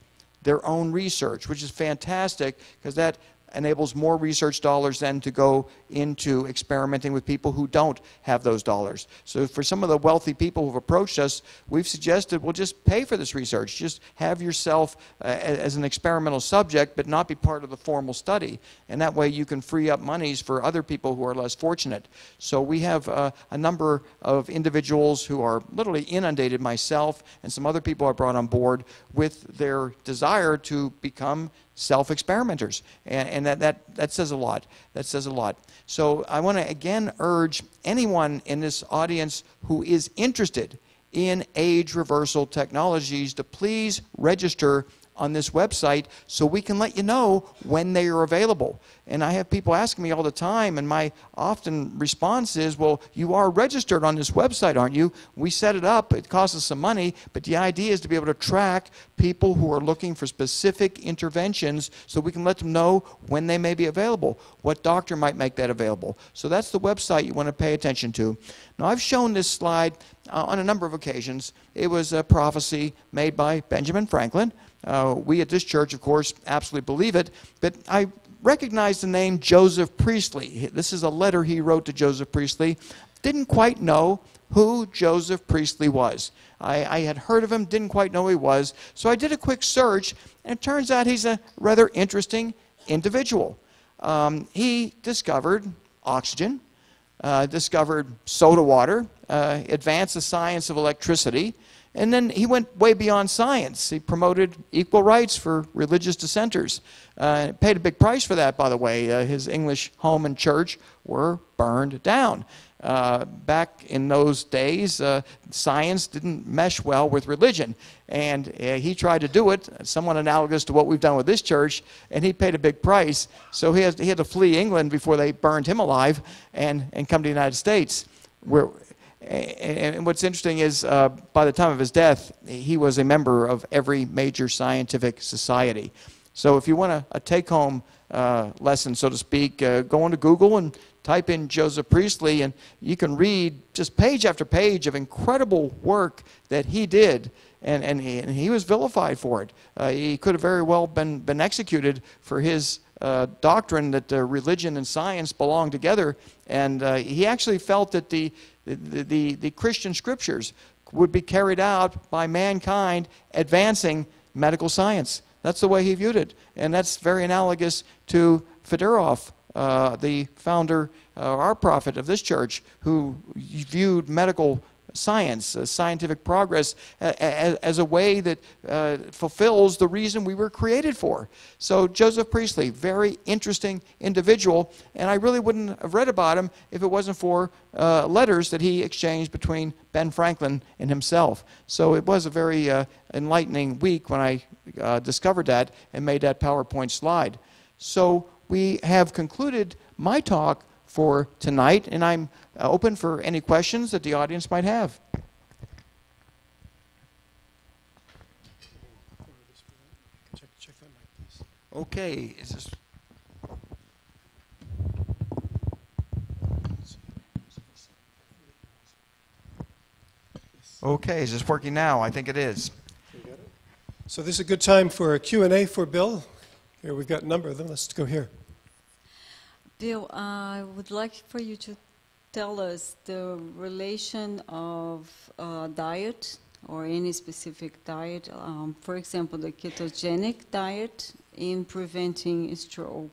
their own research, which is fantastic, because that enables more research dollars then to go into experimenting with people who don't have those dollars. So for some of the wealthy people who've approached us, we've suggested, well, just pay for this research. Just have yourself as an experimental subject, but not be part of the formal study. And that way you can free up monies for other people who are less fortunate. So we have a number of individuals who are literally inundated, myself and some other people I brought on board, with their desire to become self-experimenters, and that says a lot. That says a lot. So I want to again urge anyone in this audience who is interested in age reversal technologies to please register on this website so we can let you know when they are available. And I have people asking me all the time, and my often response is, well, you are registered on this website, aren't you? We set it up, it costs us some money, but the idea is to be able to track people who are looking for specific interventions so we can let them know when they may be available, what doctor might make that available. So that's the website you want to pay attention to. Now, I've shown this slide on a number of occasions. It was a prophecy made by Benjamin Franklin. We at this church, of course, absolutely believe it, but I recognize the name Joseph Priestley. This is a letter he wrote to Joseph Priestley. Didn't quite know who Joseph Priestley was. I had heard of him, didn't quite know who he was, so I did a quick search, and it turns out he's a rather interesting individual. He discovered oxygen, discovered soda water, advanced the science of electricity, and then he went way beyond science. He promoted equal rights for religious dissenters. Paid a big price for that, by the way. His English home and church were burned down. Back in those days, science didn't mesh well with religion. And he tried to do it, somewhat analogous to what we've done with this church, and he paid a big price. So he had to flee England before they burned him alive and come to the United States, where... And what's interesting is, by the time of his death, he was a member of every major scientific society. So if you want a take-home lesson, so to speak, go onto Google and type in Joseph Priestley, and you can read just page after page of incredible work that he did. And he was vilified for it. He could have very well been executed for his doctrine that religion and science belong together. And he actually felt that the Christian scriptures would be carried out by mankind advancing medical science. That's the way he viewed it. And that's very analogous to Fedorov, the founder, our prophet of this church, who viewed medical science, scientific progress, as a way that fulfills the reason we were created for. So Joseph Priestley, very interesting individual, and I really wouldn't have read about him if it wasn't for letters that he exchanged between Ben Franklin and himself. So it was a very enlightening week when I discovered that and made that PowerPoint slide. So we have concluded my talk for tonight, and I'm open for any questions that the audience might have. Check that mic, please. Okay, is this? Okay, is this working now? I think it is. So this is a good time for a Q&A for Bill. Here we've got a number of them. Let's go here. Bill, I would like for you to tell us the relation of diet, or any specific diet, for example, the ketogenic diet, in preventing stroke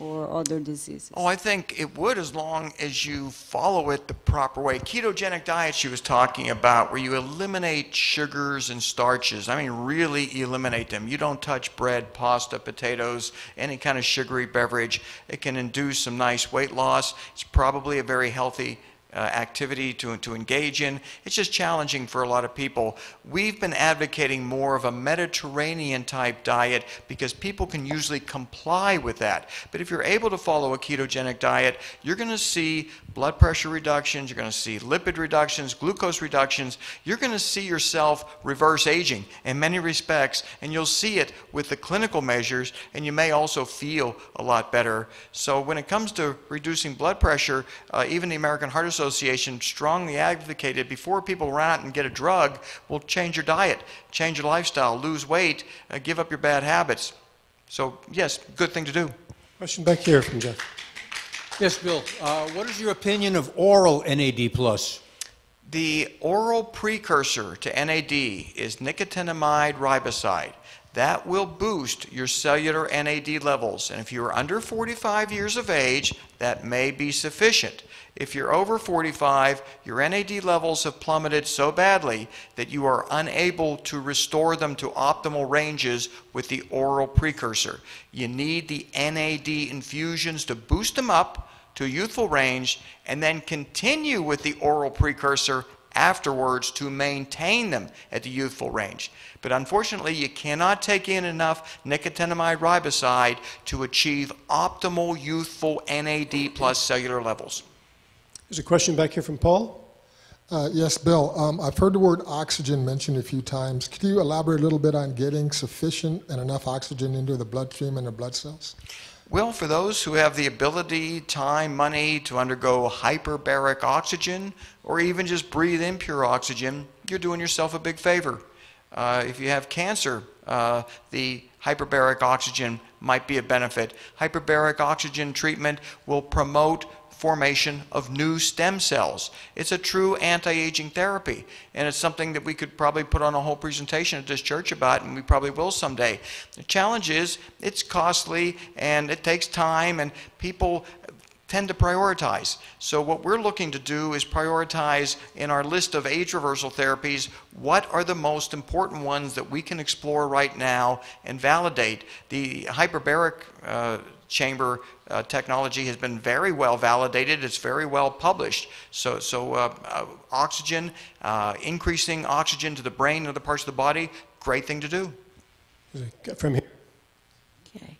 or other diseases. Oh, I think it would, as long as you follow it the proper way. Ketogenic diet she was talking about, where you eliminate sugars and starches. I mean, really eliminate them. You don't touch bread, pasta, potatoes, any kind of sugary beverage. It can induce some nice weight loss. It's probably a very healthy activity to engage in. It's just challenging for a lot of people. We've been advocating more of a Mediterranean type diet because people can usually comply with that. But if you're able to follow a ketogenic diet, you're going to see blood pressure reductions, you're going to see lipid reductions, glucose reductions, you're going to see yourself reverse aging in many respects, and you'll see it with the clinical measures, and you may also feel a lot better. So when it comes to reducing blood pressure, even the American Heart Association strongly advocated, before people run out and get a drug, well, change your diet, change your lifestyle, lose weight, give up your bad habits. So yes, good thing to do. Question back here from Jeff. Yes, Bill. What is your opinion of oral NAD+? The oral precursor to NAD is nicotinamide riboside. That will boost your cellular NAD levels. And if you're under 45 years of age, that may be sufficient. If you're over 45, your NAD levels have plummeted so badly that you are unable to restore them to optimal ranges with the oral precursor. You need the NAD infusions to boost them up to youthful range and then continue with the oral precursor afterwards to maintain them at the youthful range. But unfortunately, you cannot take in enough nicotinamide riboside to achieve optimal youthful NAD plus cellular levels. There's a question back here from Paul. Yes, Bill. I've heard the word oxygen mentioned a few times. Could you elaborate a little bit on getting sufficient and enough oxygen into the bloodstream and the blood cells? Well, for those who have the ability, time, money to undergo hyperbaric oxygen or even just breathe in pure oxygen, you're doing yourself a big favor. If you have cancer, the hyperbaric oxygen might be a benefit. Hyperbaric oxygen treatment will promote formation of new stem cells. It's a true anti-aging therapy, and it's something that we could probably put on a whole presentation at this church about, and we probably will someday. The challenge is it's costly, and it takes time, and people tend to prioritize. So what we're looking to do is prioritize in our list of age reversal therapies what are the most important ones that we can explore right now and validate. The hyperbaric chamber technology has been very well validated. It's very well published. So oxygen, increasing oxygen to the brain and other parts of the body, great thing to do. From here. Okay.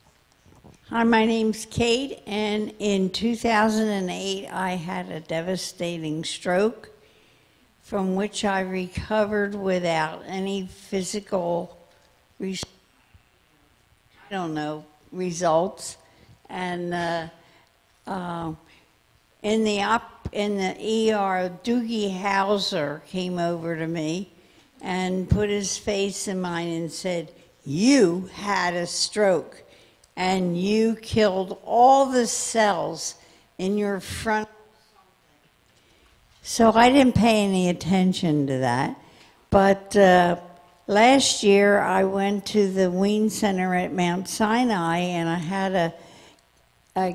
Hi, my name's Kate, and in 2008 I had a devastating stroke from which I recovered without any physical, results. And in the ER, Doogie Howser came over to me and put his face in mine and said, "You had a stroke, and you killed all the cells in your front." So I didn't pay any attention to that, but last year I went to the Wien Center at Mount Sinai, and I had a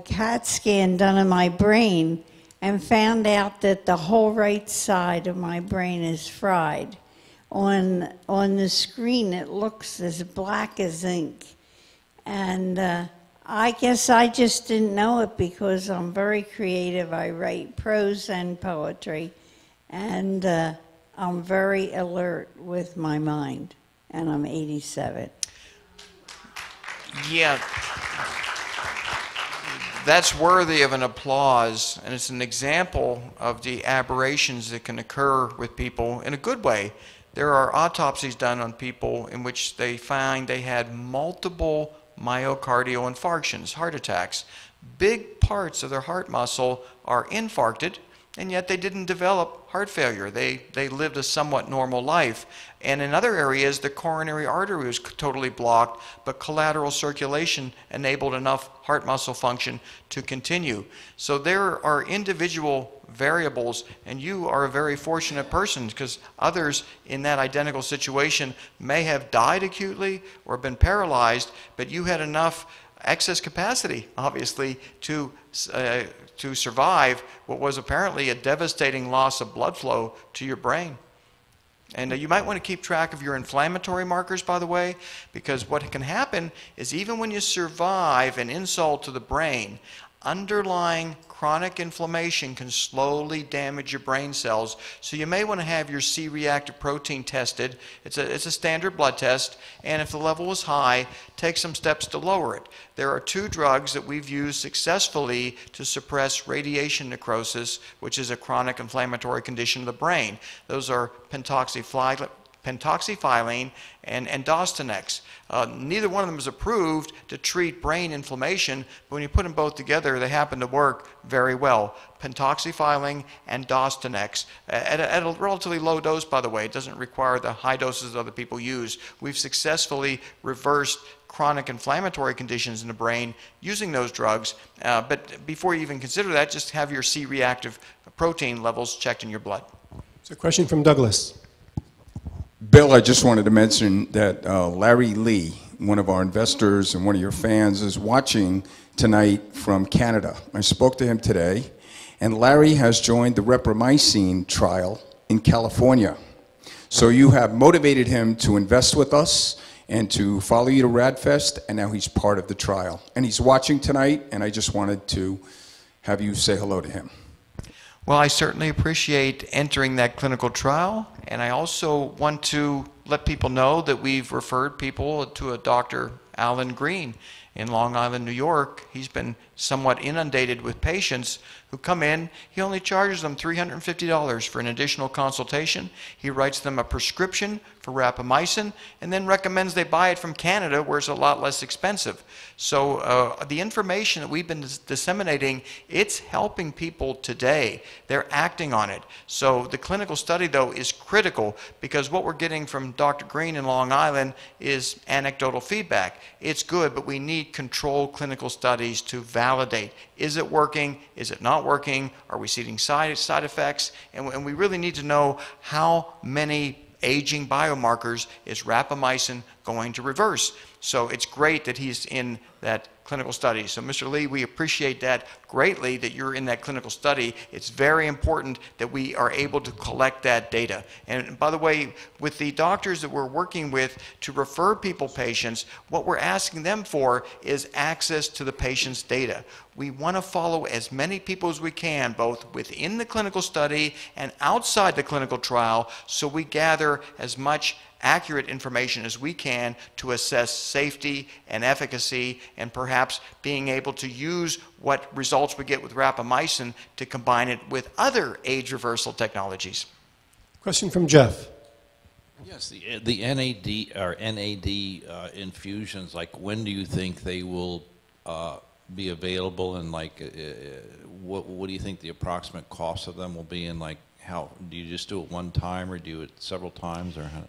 CAT scan done in my brain and found out that the whole right side of my brain is fried. On the screen it looks as black as ink, and I guess I just didn't know it because I'm very creative. I write prose and poetry, and I'm very alert with my mind, and I'm 87. Yeah. That's worthy of an applause, and it's an example of the aberrations that can occur with people in a good way. There are autopsies done on people in which they find they had multiple myocardial infarctions, heart attacks. Big parts of their heart muscle are infarcted, and yet they didn't develop heart failure. They lived a somewhat normal life. And in other areas, the coronary artery was totally blocked, but collateral circulation enabled enough heart muscle function to continue. So there are individual variables, and you are a very fortunate person because others in that identical situation may have died acutely or been paralyzed, but you had enough excess capacity, obviously, to survive what was apparently a devastating loss of blood flow to your brain. And you might want to keep track of your inflammatory markers, by the way, because what can happen is even when you survive an insult to the brain, underlying chronic inflammation can slowly damage your brain cells. So you may want to have your C-reactive protein tested. It's a standard blood test, and if the level is high, take some steps to lower it. There are two drugs that we've used successfully to suppress radiation necrosis, which is a chronic inflammatory condition of the brain. Those are pentoxifylline and Dostinex. Neither one of them is approved to treat brain inflammation, but when you put them both together, they happen to work very well. Pentoxifylline and Dostinex at a relatively low dose, by the way. It doesn't require the high doses that other people use. We've successfully reversed chronic inflammatory conditions in the brain using those drugs, but before you even consider that, just have your C-reactive protein levels checked in your blood. It's a question from Douglas. Bill, I just wanted to mention that Larry Lee, one of our investors and one of your fans is watching tonight from Canada. I spoke to him today, and Larry has joined the rapamycin trial in California. So you have motivated him to invest with us and to follow you to RADFest, and now he's part of the trial. And he's watching tonight, and I just wanted to have you say hello to him. Well, I certainly appreciate entering that clinical trial, and I also want to let people know that we've referred people to a Dr. Alan Green in Long Island, New York. He's been somewhat inundated with patients who come in. He only charges them $350 for an additional consultation. He writes them a prescription for rapamycin and then recommends they buy it from Canada, where it's a lot less expensive. So the information that we've been disseminating, it's helping people today. They're acting on it. So the clinical study, though, is critical, because what we're getting from Dr. Green in Long Island is anecdotal feedback. It's good, but we need controlled clinical studies to validate, is it working, is it not working, are we seeing side effects, and we really need to know how many aging biomarkers is rapamycin going to reverse. So it's great that he's in that clinical study. So Mr. Lee, we appreciate that greatly, that you're in that clinical study. It's very important that we are able to collect that data. And by the way, with the doctors that we're working with to refer patients, what we're asking them for is access to the patient's data. We want to follow as many people as we can, both within the clinical study and outside the clinical trial, so we gather as much accurate information as we can to assess safety and efficacy, and perhaps being able to use what results we get with rapamycin to combine it with other age reversal technologies. Question from Jeff. Yes, the NAD or NAD infusions, like, when do you think they will be available, and like what do you think the approximate cost of them will be, and like how do you just do it one time or do you do it several times, or how?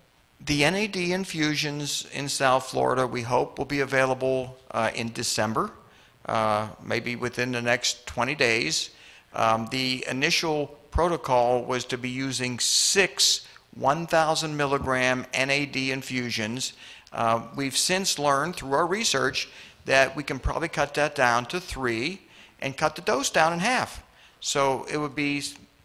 The NAD infusions in South Florida, we hope, will be available in December, maybe within the next 20 days. The initial protocol was to be using 6 1,000 milligram NAD infusions. We've since learned through our research that we can probably cut that down to 3 and cut the dose down in half. So it would be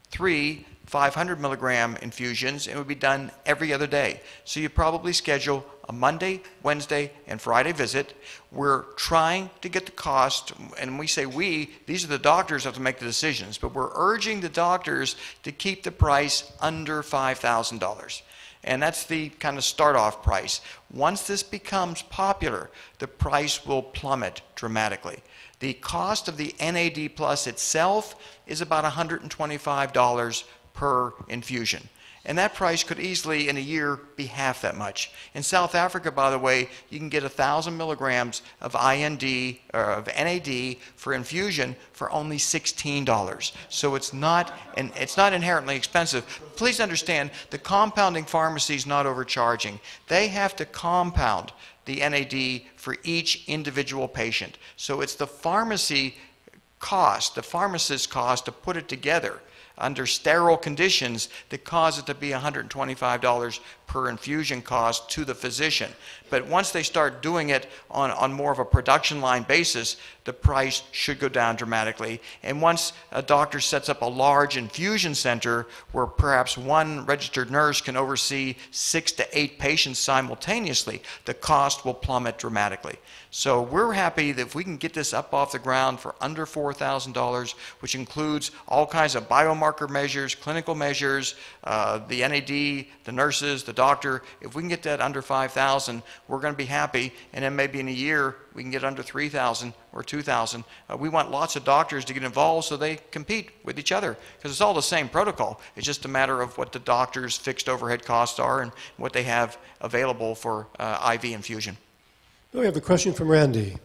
3 500 milligram infusions, and it would be done every other day. So you probably schedule a Monday, Wednesday, and Friday visit. We're trying to get the cost, and we say we, these are the doctors who have to make the decisions, but we're urging the doctors to keep the price under $5,000. And that's the kind of start-off price. Once this becomes popular, the price will plummet dramatically. The cost of the NAD Plus itself is about $125 per infusion. And that price could easily, in a year, be half that much. In South Africa, by the way, you can get 1,000 milligrams of NAD for infusion for only $16. So it's not inherently expensive. Please understand, the compounding pharmacy is not overcharging. They have to compound the NAD for each individual patient. So it's the pharmacy cost, the pharmacist's cost to put it together under sterile conditions that cause it to be $125 per infusion cost to the physician. But once they start doing it on more of a production line basis, the price should go down dramatically. And once a doctor sets up a large infusion center where perhaps one registered nurse can oversee 6 to 8 patients simultaneously, the cost will plummet dramatically. So we're happy that if we can get this up off the ground for under $4,000, which includes all kinds of biomarker measures, clinical measures, the NAD, the nurses, the doctor, if we can get that under $5,000, we're going to be happy. And then maybe in a year, we can get under $3,000 or $2,000. We want lots of doctors to get involved so they compete with each other, because it's all the same protocol. It's just a matter of what the doctor's fixed overhead costs are and what they have available for IV infusion. We have a question from Randy.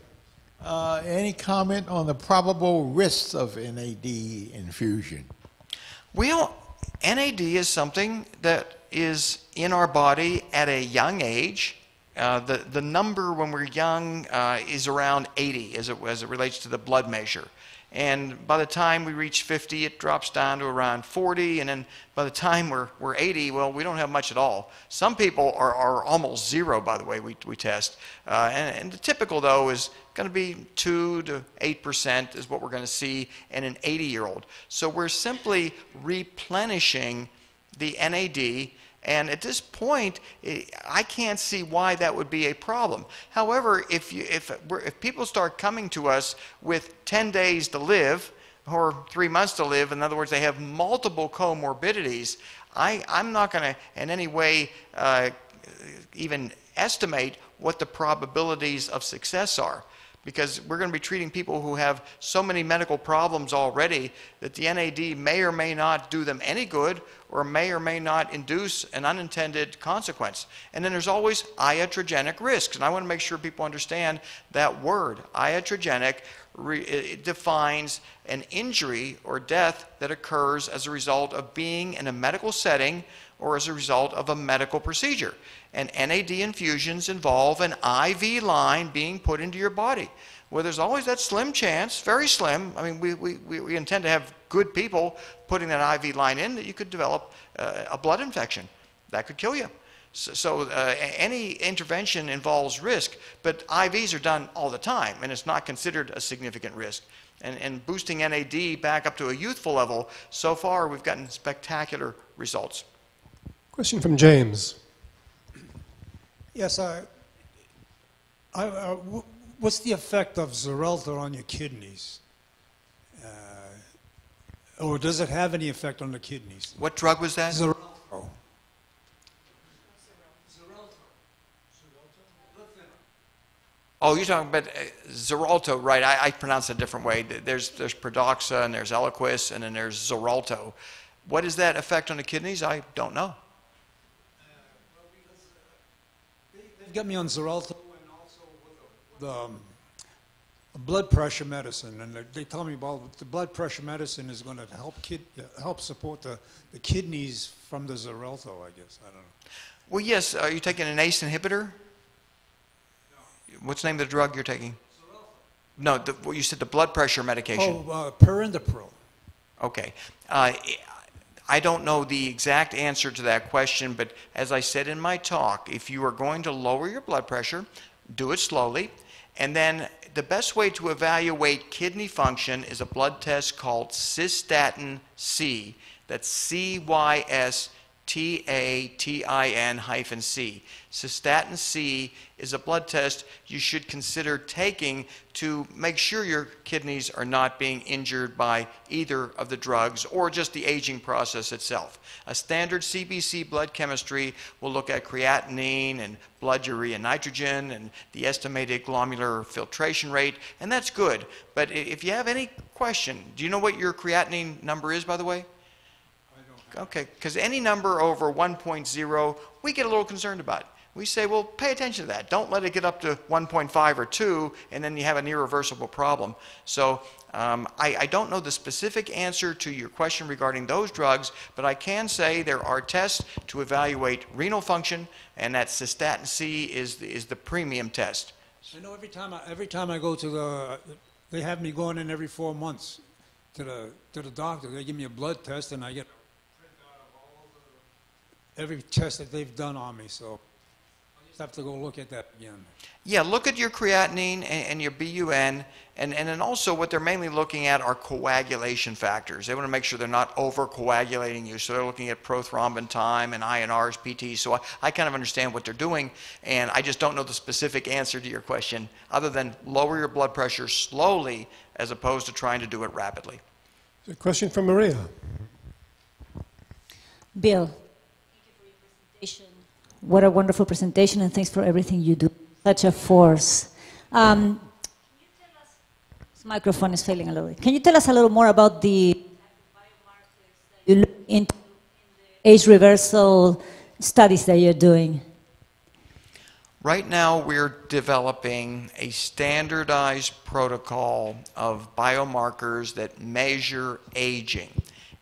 Any comment on the probable risks of NAD infusion? Well, NAD is something that is in our body at a young age. The number when we're young is around 80 as it relates to the blood measure. And by the time we reach 50, it drops down to around 40. And then by the time we're 80, well, we don't have much at all. Some people are almost zero, by the way, we test. And the typical, though, is going to be 2 to 8% is what we're going to see in an 80-year-old. So we're simply replenishing the NAD. And at this point, I can't see why that would be a problem. However, if people start coming to us with 10 days to live or 3 months to live, in other words, they have multiple comorbidities, I'm not going to in any way even estimate what the probabilities of success are, because we're going to be treating people who have so many medical problems already that the NAD may or may not do them any good or may not induce an unintended consequence. And then there's always iatrogenic risks. And I want to make sure people understand that word. Iatrogenic defines an injury or death that occurs as a result of being in a medical setting or as a result of a medical procedure. And NAD infusions involve an IV line being put into your body. Well, there's always that slim chance, very slim. I mean, we intend to have good people putting that IV line in, that you could develop a blood infection. That could kill you. So any intervention involves risk, but IVs are done all the time, and it's not considered a significant risk. And boosting NAD back up to a youthful level, so far we've gotten spectacular results. Question from James. Yes, what's the effect of Xarelto on your kidneys? Or does it have any effect on the kidneys? What drug was that? Xarelto. Oh. Oh, you're talking about Xarelto, right? I pronounce it a different way. There's Pradaxa, and there's Eliquis, and then there's Xarelto. What is that effect on the kidneys? I don't know. Well, because they've got me on Xarelto and also with the blood pressure medicine, and they tell me, well, the blood pressure medicine is going to help support the kidneys from the Xarelto, I guess. I don't know. Well, yes. Are you taking an ACE inhibitor? No. What's the name of the drug you're taking? Xarelto. No, well, you said the blood pressure medication. Oh, perindopril. Okay. I don't know the exact answer to that question, but as I said in my talk, if you are going to lower your blood pressure, do it slowly. And then the best way to evaluate kidney function is a blood test called cystatin C. That's cystatin-C. Cystatin C is a blood test you should consider taking to make sure your kidneys are not being injured by either of the drugs or just the aging process itself. A standard CBC blood chemistry will look at creatinine and blood urea nitrogen and the estimated glomerular filtration rate, and that's good. But if you have any question, do you know what your creatinine number is, by the way? Okay, because any number over 1.0, we get a little concerned about. We say, well, pay attention to that. Don't let it get up to 1.5 or 2, and then you have an irreversible problem. So I don't know the specific answer to your question regarding those drugs, but I can say there are tests to evaluate renal function, and that cystatin C is the premium test. I know every time I go to the, they have me going in every 4 months to the doctor. They give me a blood test, and I get every test that they've done on me, so I just have to go look at that again. Yeah, look at your creatinine and your BUN, and then also what they're mainly looking at are coagulation factors. They want to make sure they're not over-coagulating you, so they're looking at prothrombin time and INRs, PTs, so I kind of understand what they're doing, and I just don't know the specific answer to your question, other than lower your blood pressure slowly as opposed to trying to do it rapidly. A question from Maria. Bill. What a wonderful presentation, and thanks for everything you do. Such a force. Can you tell us, this microphone is failing a little bit. Can you tell us a little more about the biomarkers that you look into in the age reversal studies that you're doing? Right now, we're developing a standardized protocol of biomarkers that measure aging.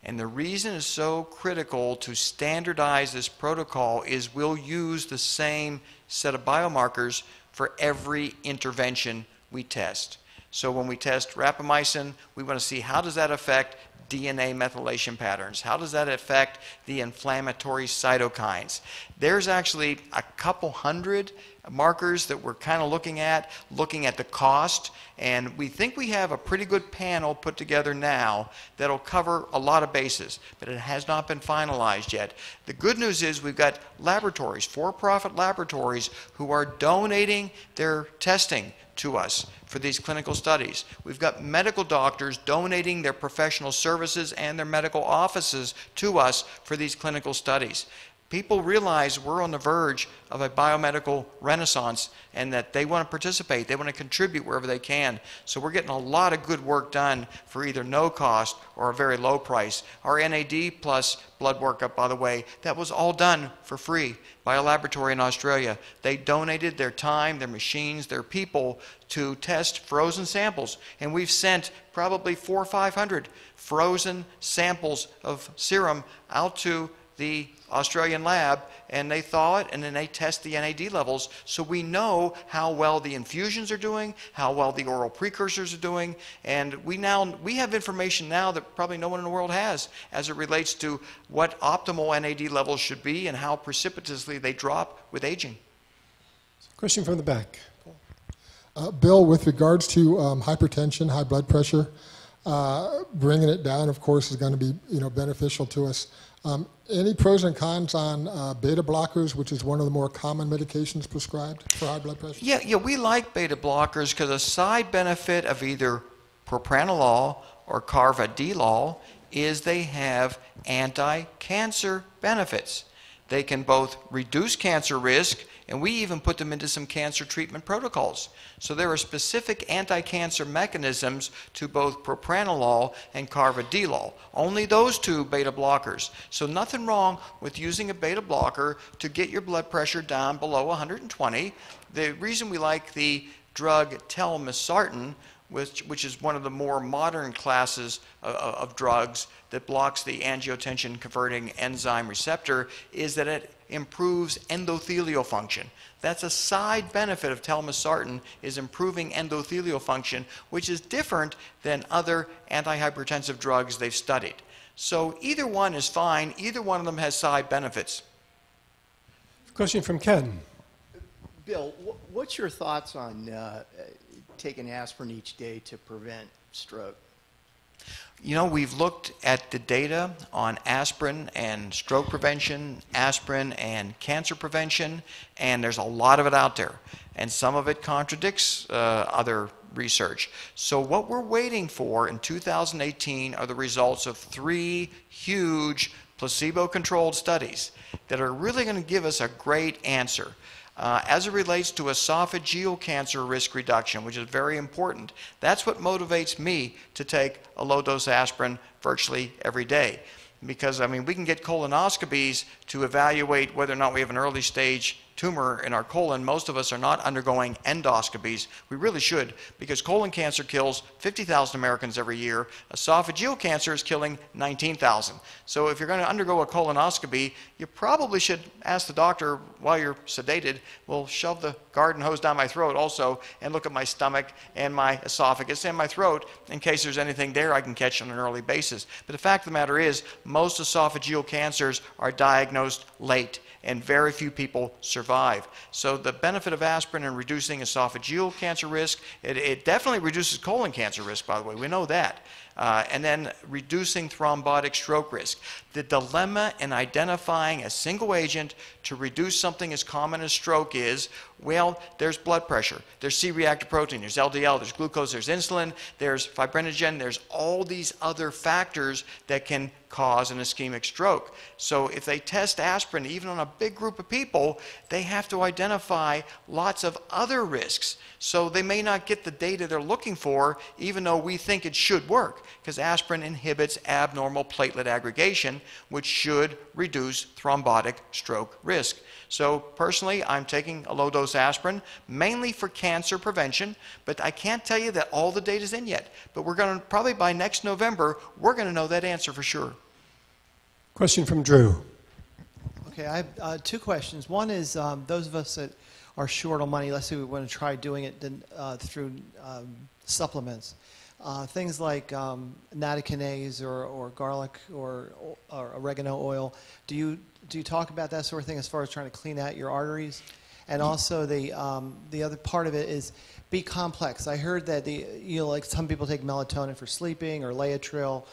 And the reason it's so critical to standardize this protocol is we'll use the same set of biomarkers for every intervention we test. So when we test rapamycin, we want to see how does that affect DNA methylation patterns? How does that affect the inflammatory cytokines? There's actually a couple hundred markers that we're kind of looking at the cost, and we think we have a pretty good panel put together now that'll cover a lot of bases, but it has not been finalized yet. The good news is we've got laboratories, for-profit laboratories, who are donating their testing to us for these clinical studies. We've got medical doctors donating their professional services and their medical offices to us for these clinical studies. People realize we're on the verge of a biomedical renaissance and that they want to participate, they want to contribute wherever they can. So we're getting a lot of good work done for either no cost or a very low price. Our NAD+ blood workup, by the way, that was all done for free by a laboratory in Australia. They donated their time, their machines, their people to test frozen samples, and we've sent probably 400 or 500 frozen samples of serum out to the Australian lab, and they thaw it and then they test the NAD levels, so we know how well the infusions are doing, how well the oral precursors are doing, and we have information now that probably no one in the world has as it relates to what optimal NAD levels should be and how precipitously they drop with aging. Question from the back. Bill, with regards to hypertension, high blood pressure, bringing it down, of course, is going to be beneficial to us. Any pros and cons on beta blockers, which is one of the more common medications prescribed for high blood pressure? Yeah, we like beta blockers because a side benefit of either propranolol or carvedilol is they have anti-cancer benefits. They can both reduce cancer risk, and we even put them into some cancer treatment protocols. So there are specific anti-cancer mechanisms to both propranolol and carvedilol. Only those two beta blockers. So nothing wrong with using a beta blocker to get your blood pressure down below 120. The reason we like the drug Telmisartan, which is one of the more modern classes of drugs that blocks the angiotensin-converting enzyme receptor, is that it improves endothelial function. That's a side benefit of telmisartan, is improving endothelial function, which is different than other antihypertensive drugs they've studied. So either one is fine. Either one of them has side benefits. Question from Ken. Bill, what's your thoughts on taking aspirin each day to prevent stroke? You know, we've looked at the data on aspirin and stroke prevention, aspirin and cancer prevention, and there's a lot of it out there. And some of it contradicts other research. So what we're waiting for in 2018 are the results of 3 huge placebo-controlled studies that are really going to give us a great answer. As it relates to esophageal cancer risk reduction, which is very important, that's what motivates me to take a low-dose aspirin virtually every day. Because, I mean, we can get colonoscopies to evaluate whether or not we have an early-stage tumor in our colon. Most of us are not undergoing endoscopies. We really should, because colon cancer kills 50,000 Americans every year. Esophageal cancer is killing 19,000. So if you're going to undergo a colonoscopy, you probably should ask the doctor while you're sedated, well, shove the garden hose down my throat also and look at my stomach and my esophagus and my throat in case there's anything there I can catch on an early basis. But the fact of the matter is most esophageal cancers are diagnosed late, and very few people survive. So the benefit of aspirin in reducing esophageal cancer risk, it definitely reduces colon cancer risk, by the way, we know that. And then reducing thrombotic stroke risk. The dilemma in identifying a single agent to reduce something as common as stroke is, well, there's blood pressure, there's C-reactive protein, there's LDL, there's glucose, there's insulin, there's fibrinogen, there's all these other factors that can cause an ischemic stroke. So if they test aspirin, even on a big group of people, they have to identify lots of other risks. So they may not get the data they're looking for, even though we think it should work, because aspirin inhibits abnormal platelet aggregation, which should reduce thrombotic stroke risk. So personally, I'm taking a low-dose aspirin, mainly for cancer prevention, but I can't tell you that all the data's in yet. But we're going to, probably by next November, we're going to know that answer for sure. Question from Drew. Okay, I have 2 questions. One is those of us that are short on money, let's say we want to try doing it through supplements. Things like nattokinase or garlic or oregano oil. Do you talk about that sort of thing as far as trying to clean out your arteries? And also the other part of it is B complex. I heard that like some people take melatonin for sleeping or Laetril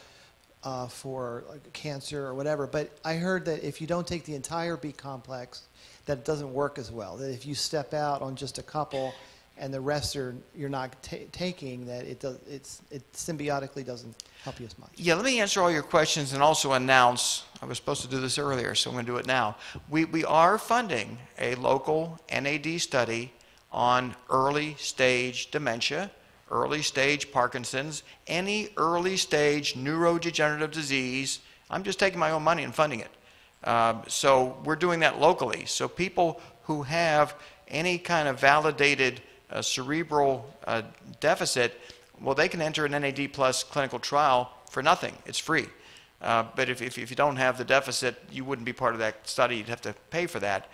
for like cancer or whatever. But I heard that if you don't take the entire B complex, that it doesn't work as well. That if you step out on just a couple, and the rest you're not taking, that it symbiotically doesn't help you as much. Yeah, let me answer all your questions and also announce, I was supposed to do this earlier, so I'm going to do it now. We are funding a local NAD study on early stage dementia, early stage Parkinson's, any early stage neurodegenerative disease. I'm just taking my own money and funding it. So we're doing that locally. So people who have any kind of validated cerebral deficit, well, they can enter an NAD+ clinical trial for nothing. It's free. But if you don't have the deficit, you wouldn't be part of that study. You'd have to pay for that.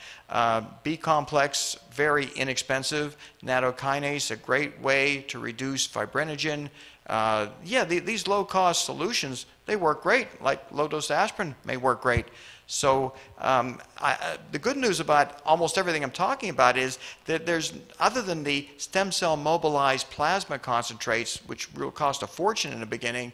B complex, very inexpensive. Nattokinase, a great way to reduce fibrinogen. Yeah, these low-cost solutions, they work great. Like low-dose aspirin may work great. So the good news about almost everything I'm talking about is that there's, other than the stem cell mobilized plasma concentrates, which will cost a fortune in the beginning,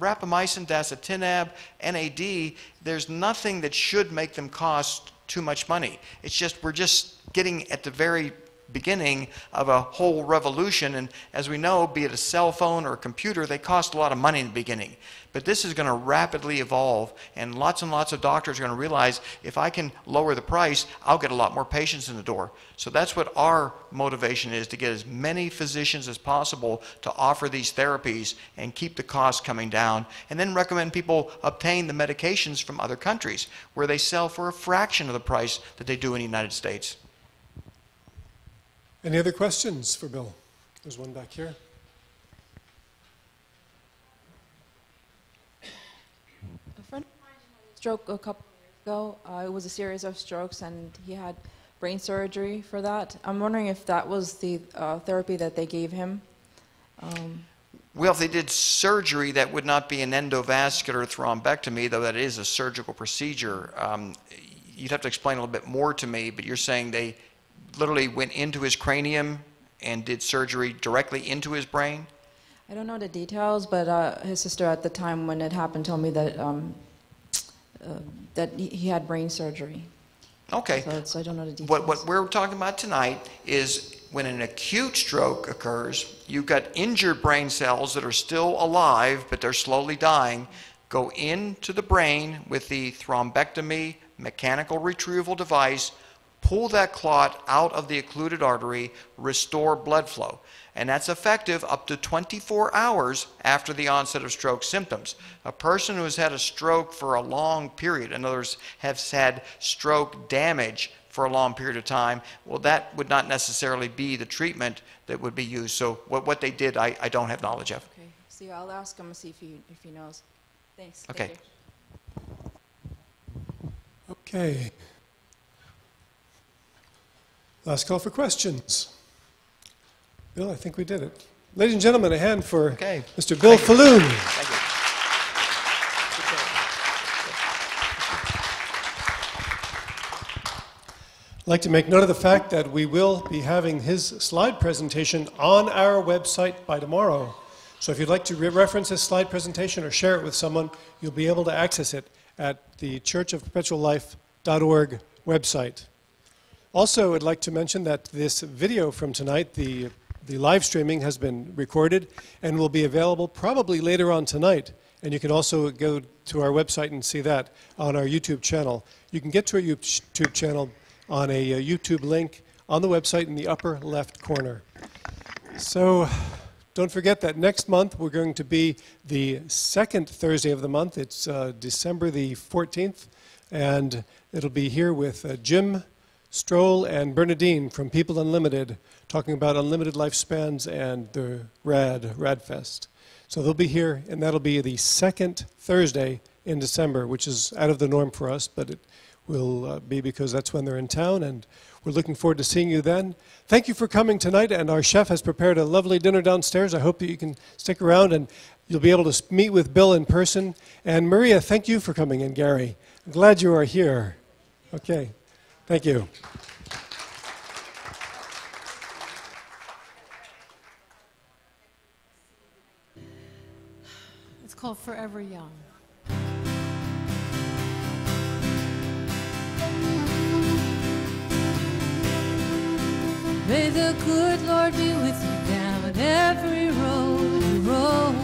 rapamycin, dasatinib, NAD, there's nothing that should make them cost too much money. It's just, we're just getting at the very beginning of a whole revolution, and as we know, be it a cell phone or a computer, they cost a lot of money in the beginning. But this is going to rapidly evolve, and lots of doctors are going to realize, if I can lower the price, I'll get a lot more patients in the door. So that's what our motivation is, to get as many physicians as possible to offer these therapies and keep the cost coming down, and then recommend people obtain the medications from other countries where they sell for a fraction of the price that they do in the United States. Any other questions for Bill? There's one back here. A friend of mine had a stroke a couple of years ago. It was a series of strokes, and he had brain surgery for that. I'm wondering if that was the therapy that they gave him. Well, if they did surgery, that would not be an endovascular thrombectomy, though that is a surgical procedure. You'd have to explain a little bit more to me, but you're saying they literally went into his cranium and did surgery directly into his brain? I don't know the details, but his sister at the time when it happened told me that that he had brain surgery. Okay. So I don't know the details. What we're talking about tonight is when an acute stroke occurs, you've got injured brain cells that are still alive, but they're slowly dying, go into the brain with the thrombectomy mechanical retrieval device, pull that clot out of the occluded artery, restore blood flow. And that's effective up to 24 hours after the onset of stroke symptoms. A person who has had a stroke for a long period, and others have had stroke damage for a long period of time, well, that would not necessarily be the treatment that would be used. So what they did, I don't have knowledge of. Okay, so I'll ask him and see if he knows. Thanks. Okay. Thank you. Okay. Last call for questions. Bill, I think we did it. Ladies and gentlemen, a hand for Mr. Bill Faloon. Thank you. I'd like to make note of the fact that we will be having his slide presentation on our website by tomorrow. So if you'd like to reference his slide presentation or share it with someone, you'll be able to access it at the churchofperpetuallife.org website. Also, I'd like to mention that this video from tonight, the live streaming, has been recorded and will be available probably later on tonight. And you can also go to our website and see that on our YouTube channel. You can get to our YouTube channel on a YouTube link on the website in the upper left corner. So don't forget that next month we're going to be the second Thursday of the month. It's December the 14th, and it'll be here with Jim Stroll and Bernadine from People Unlimited, talking about unlimited lifespans and the RADFest. So they'll be here, and that'll be the second Thursday in December, which is out of the norm for us, but it will be because that's when they're in town, and we're looking forward to seeing you then. Thank you for coming tonight, and our chef has prepared a lovely dinner downstairs. I hope that you can stick around, and you'll be able to meet with Bill in person. And Maria, thank you for coming, and Gary. I'm glad you are here. Okay, thank you. It's called Forever Young. May the good Lord be with you down every road you roam,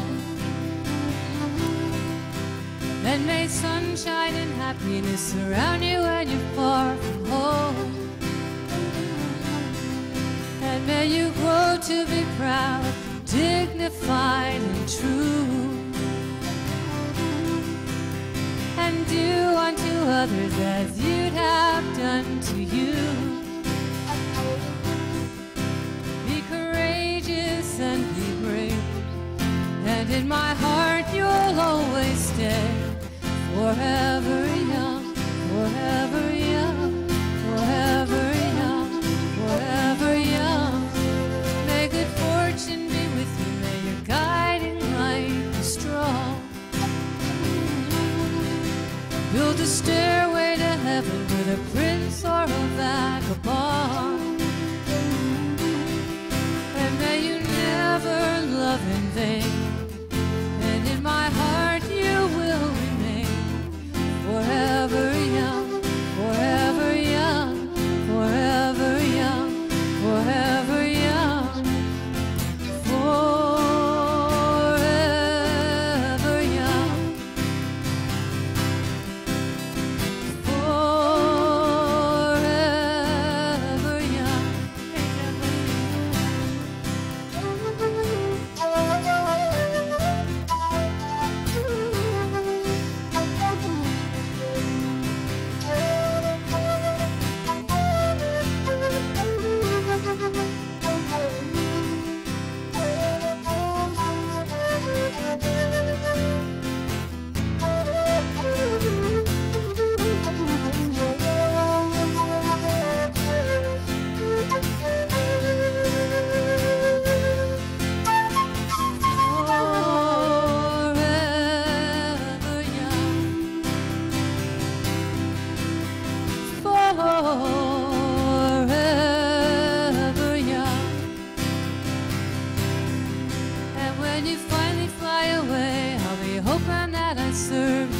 and may sunshine and happiness surround you when you're far from home, and may you grow to be proud, dignified and true, and do unto others as you'd have done to you. And be brave, and in my heart you'll always stay, forever young, forever young, forever young, forever young. May good fortune be with you, may your guiding light be strong. Build a stairway to heaven with a prince or a vagabond. Love in vain, and in my heart you will remain, forever young, forever young, forever young, forever young, forever young, forever young. When you finally fly away, I'll be hoping that I serve you.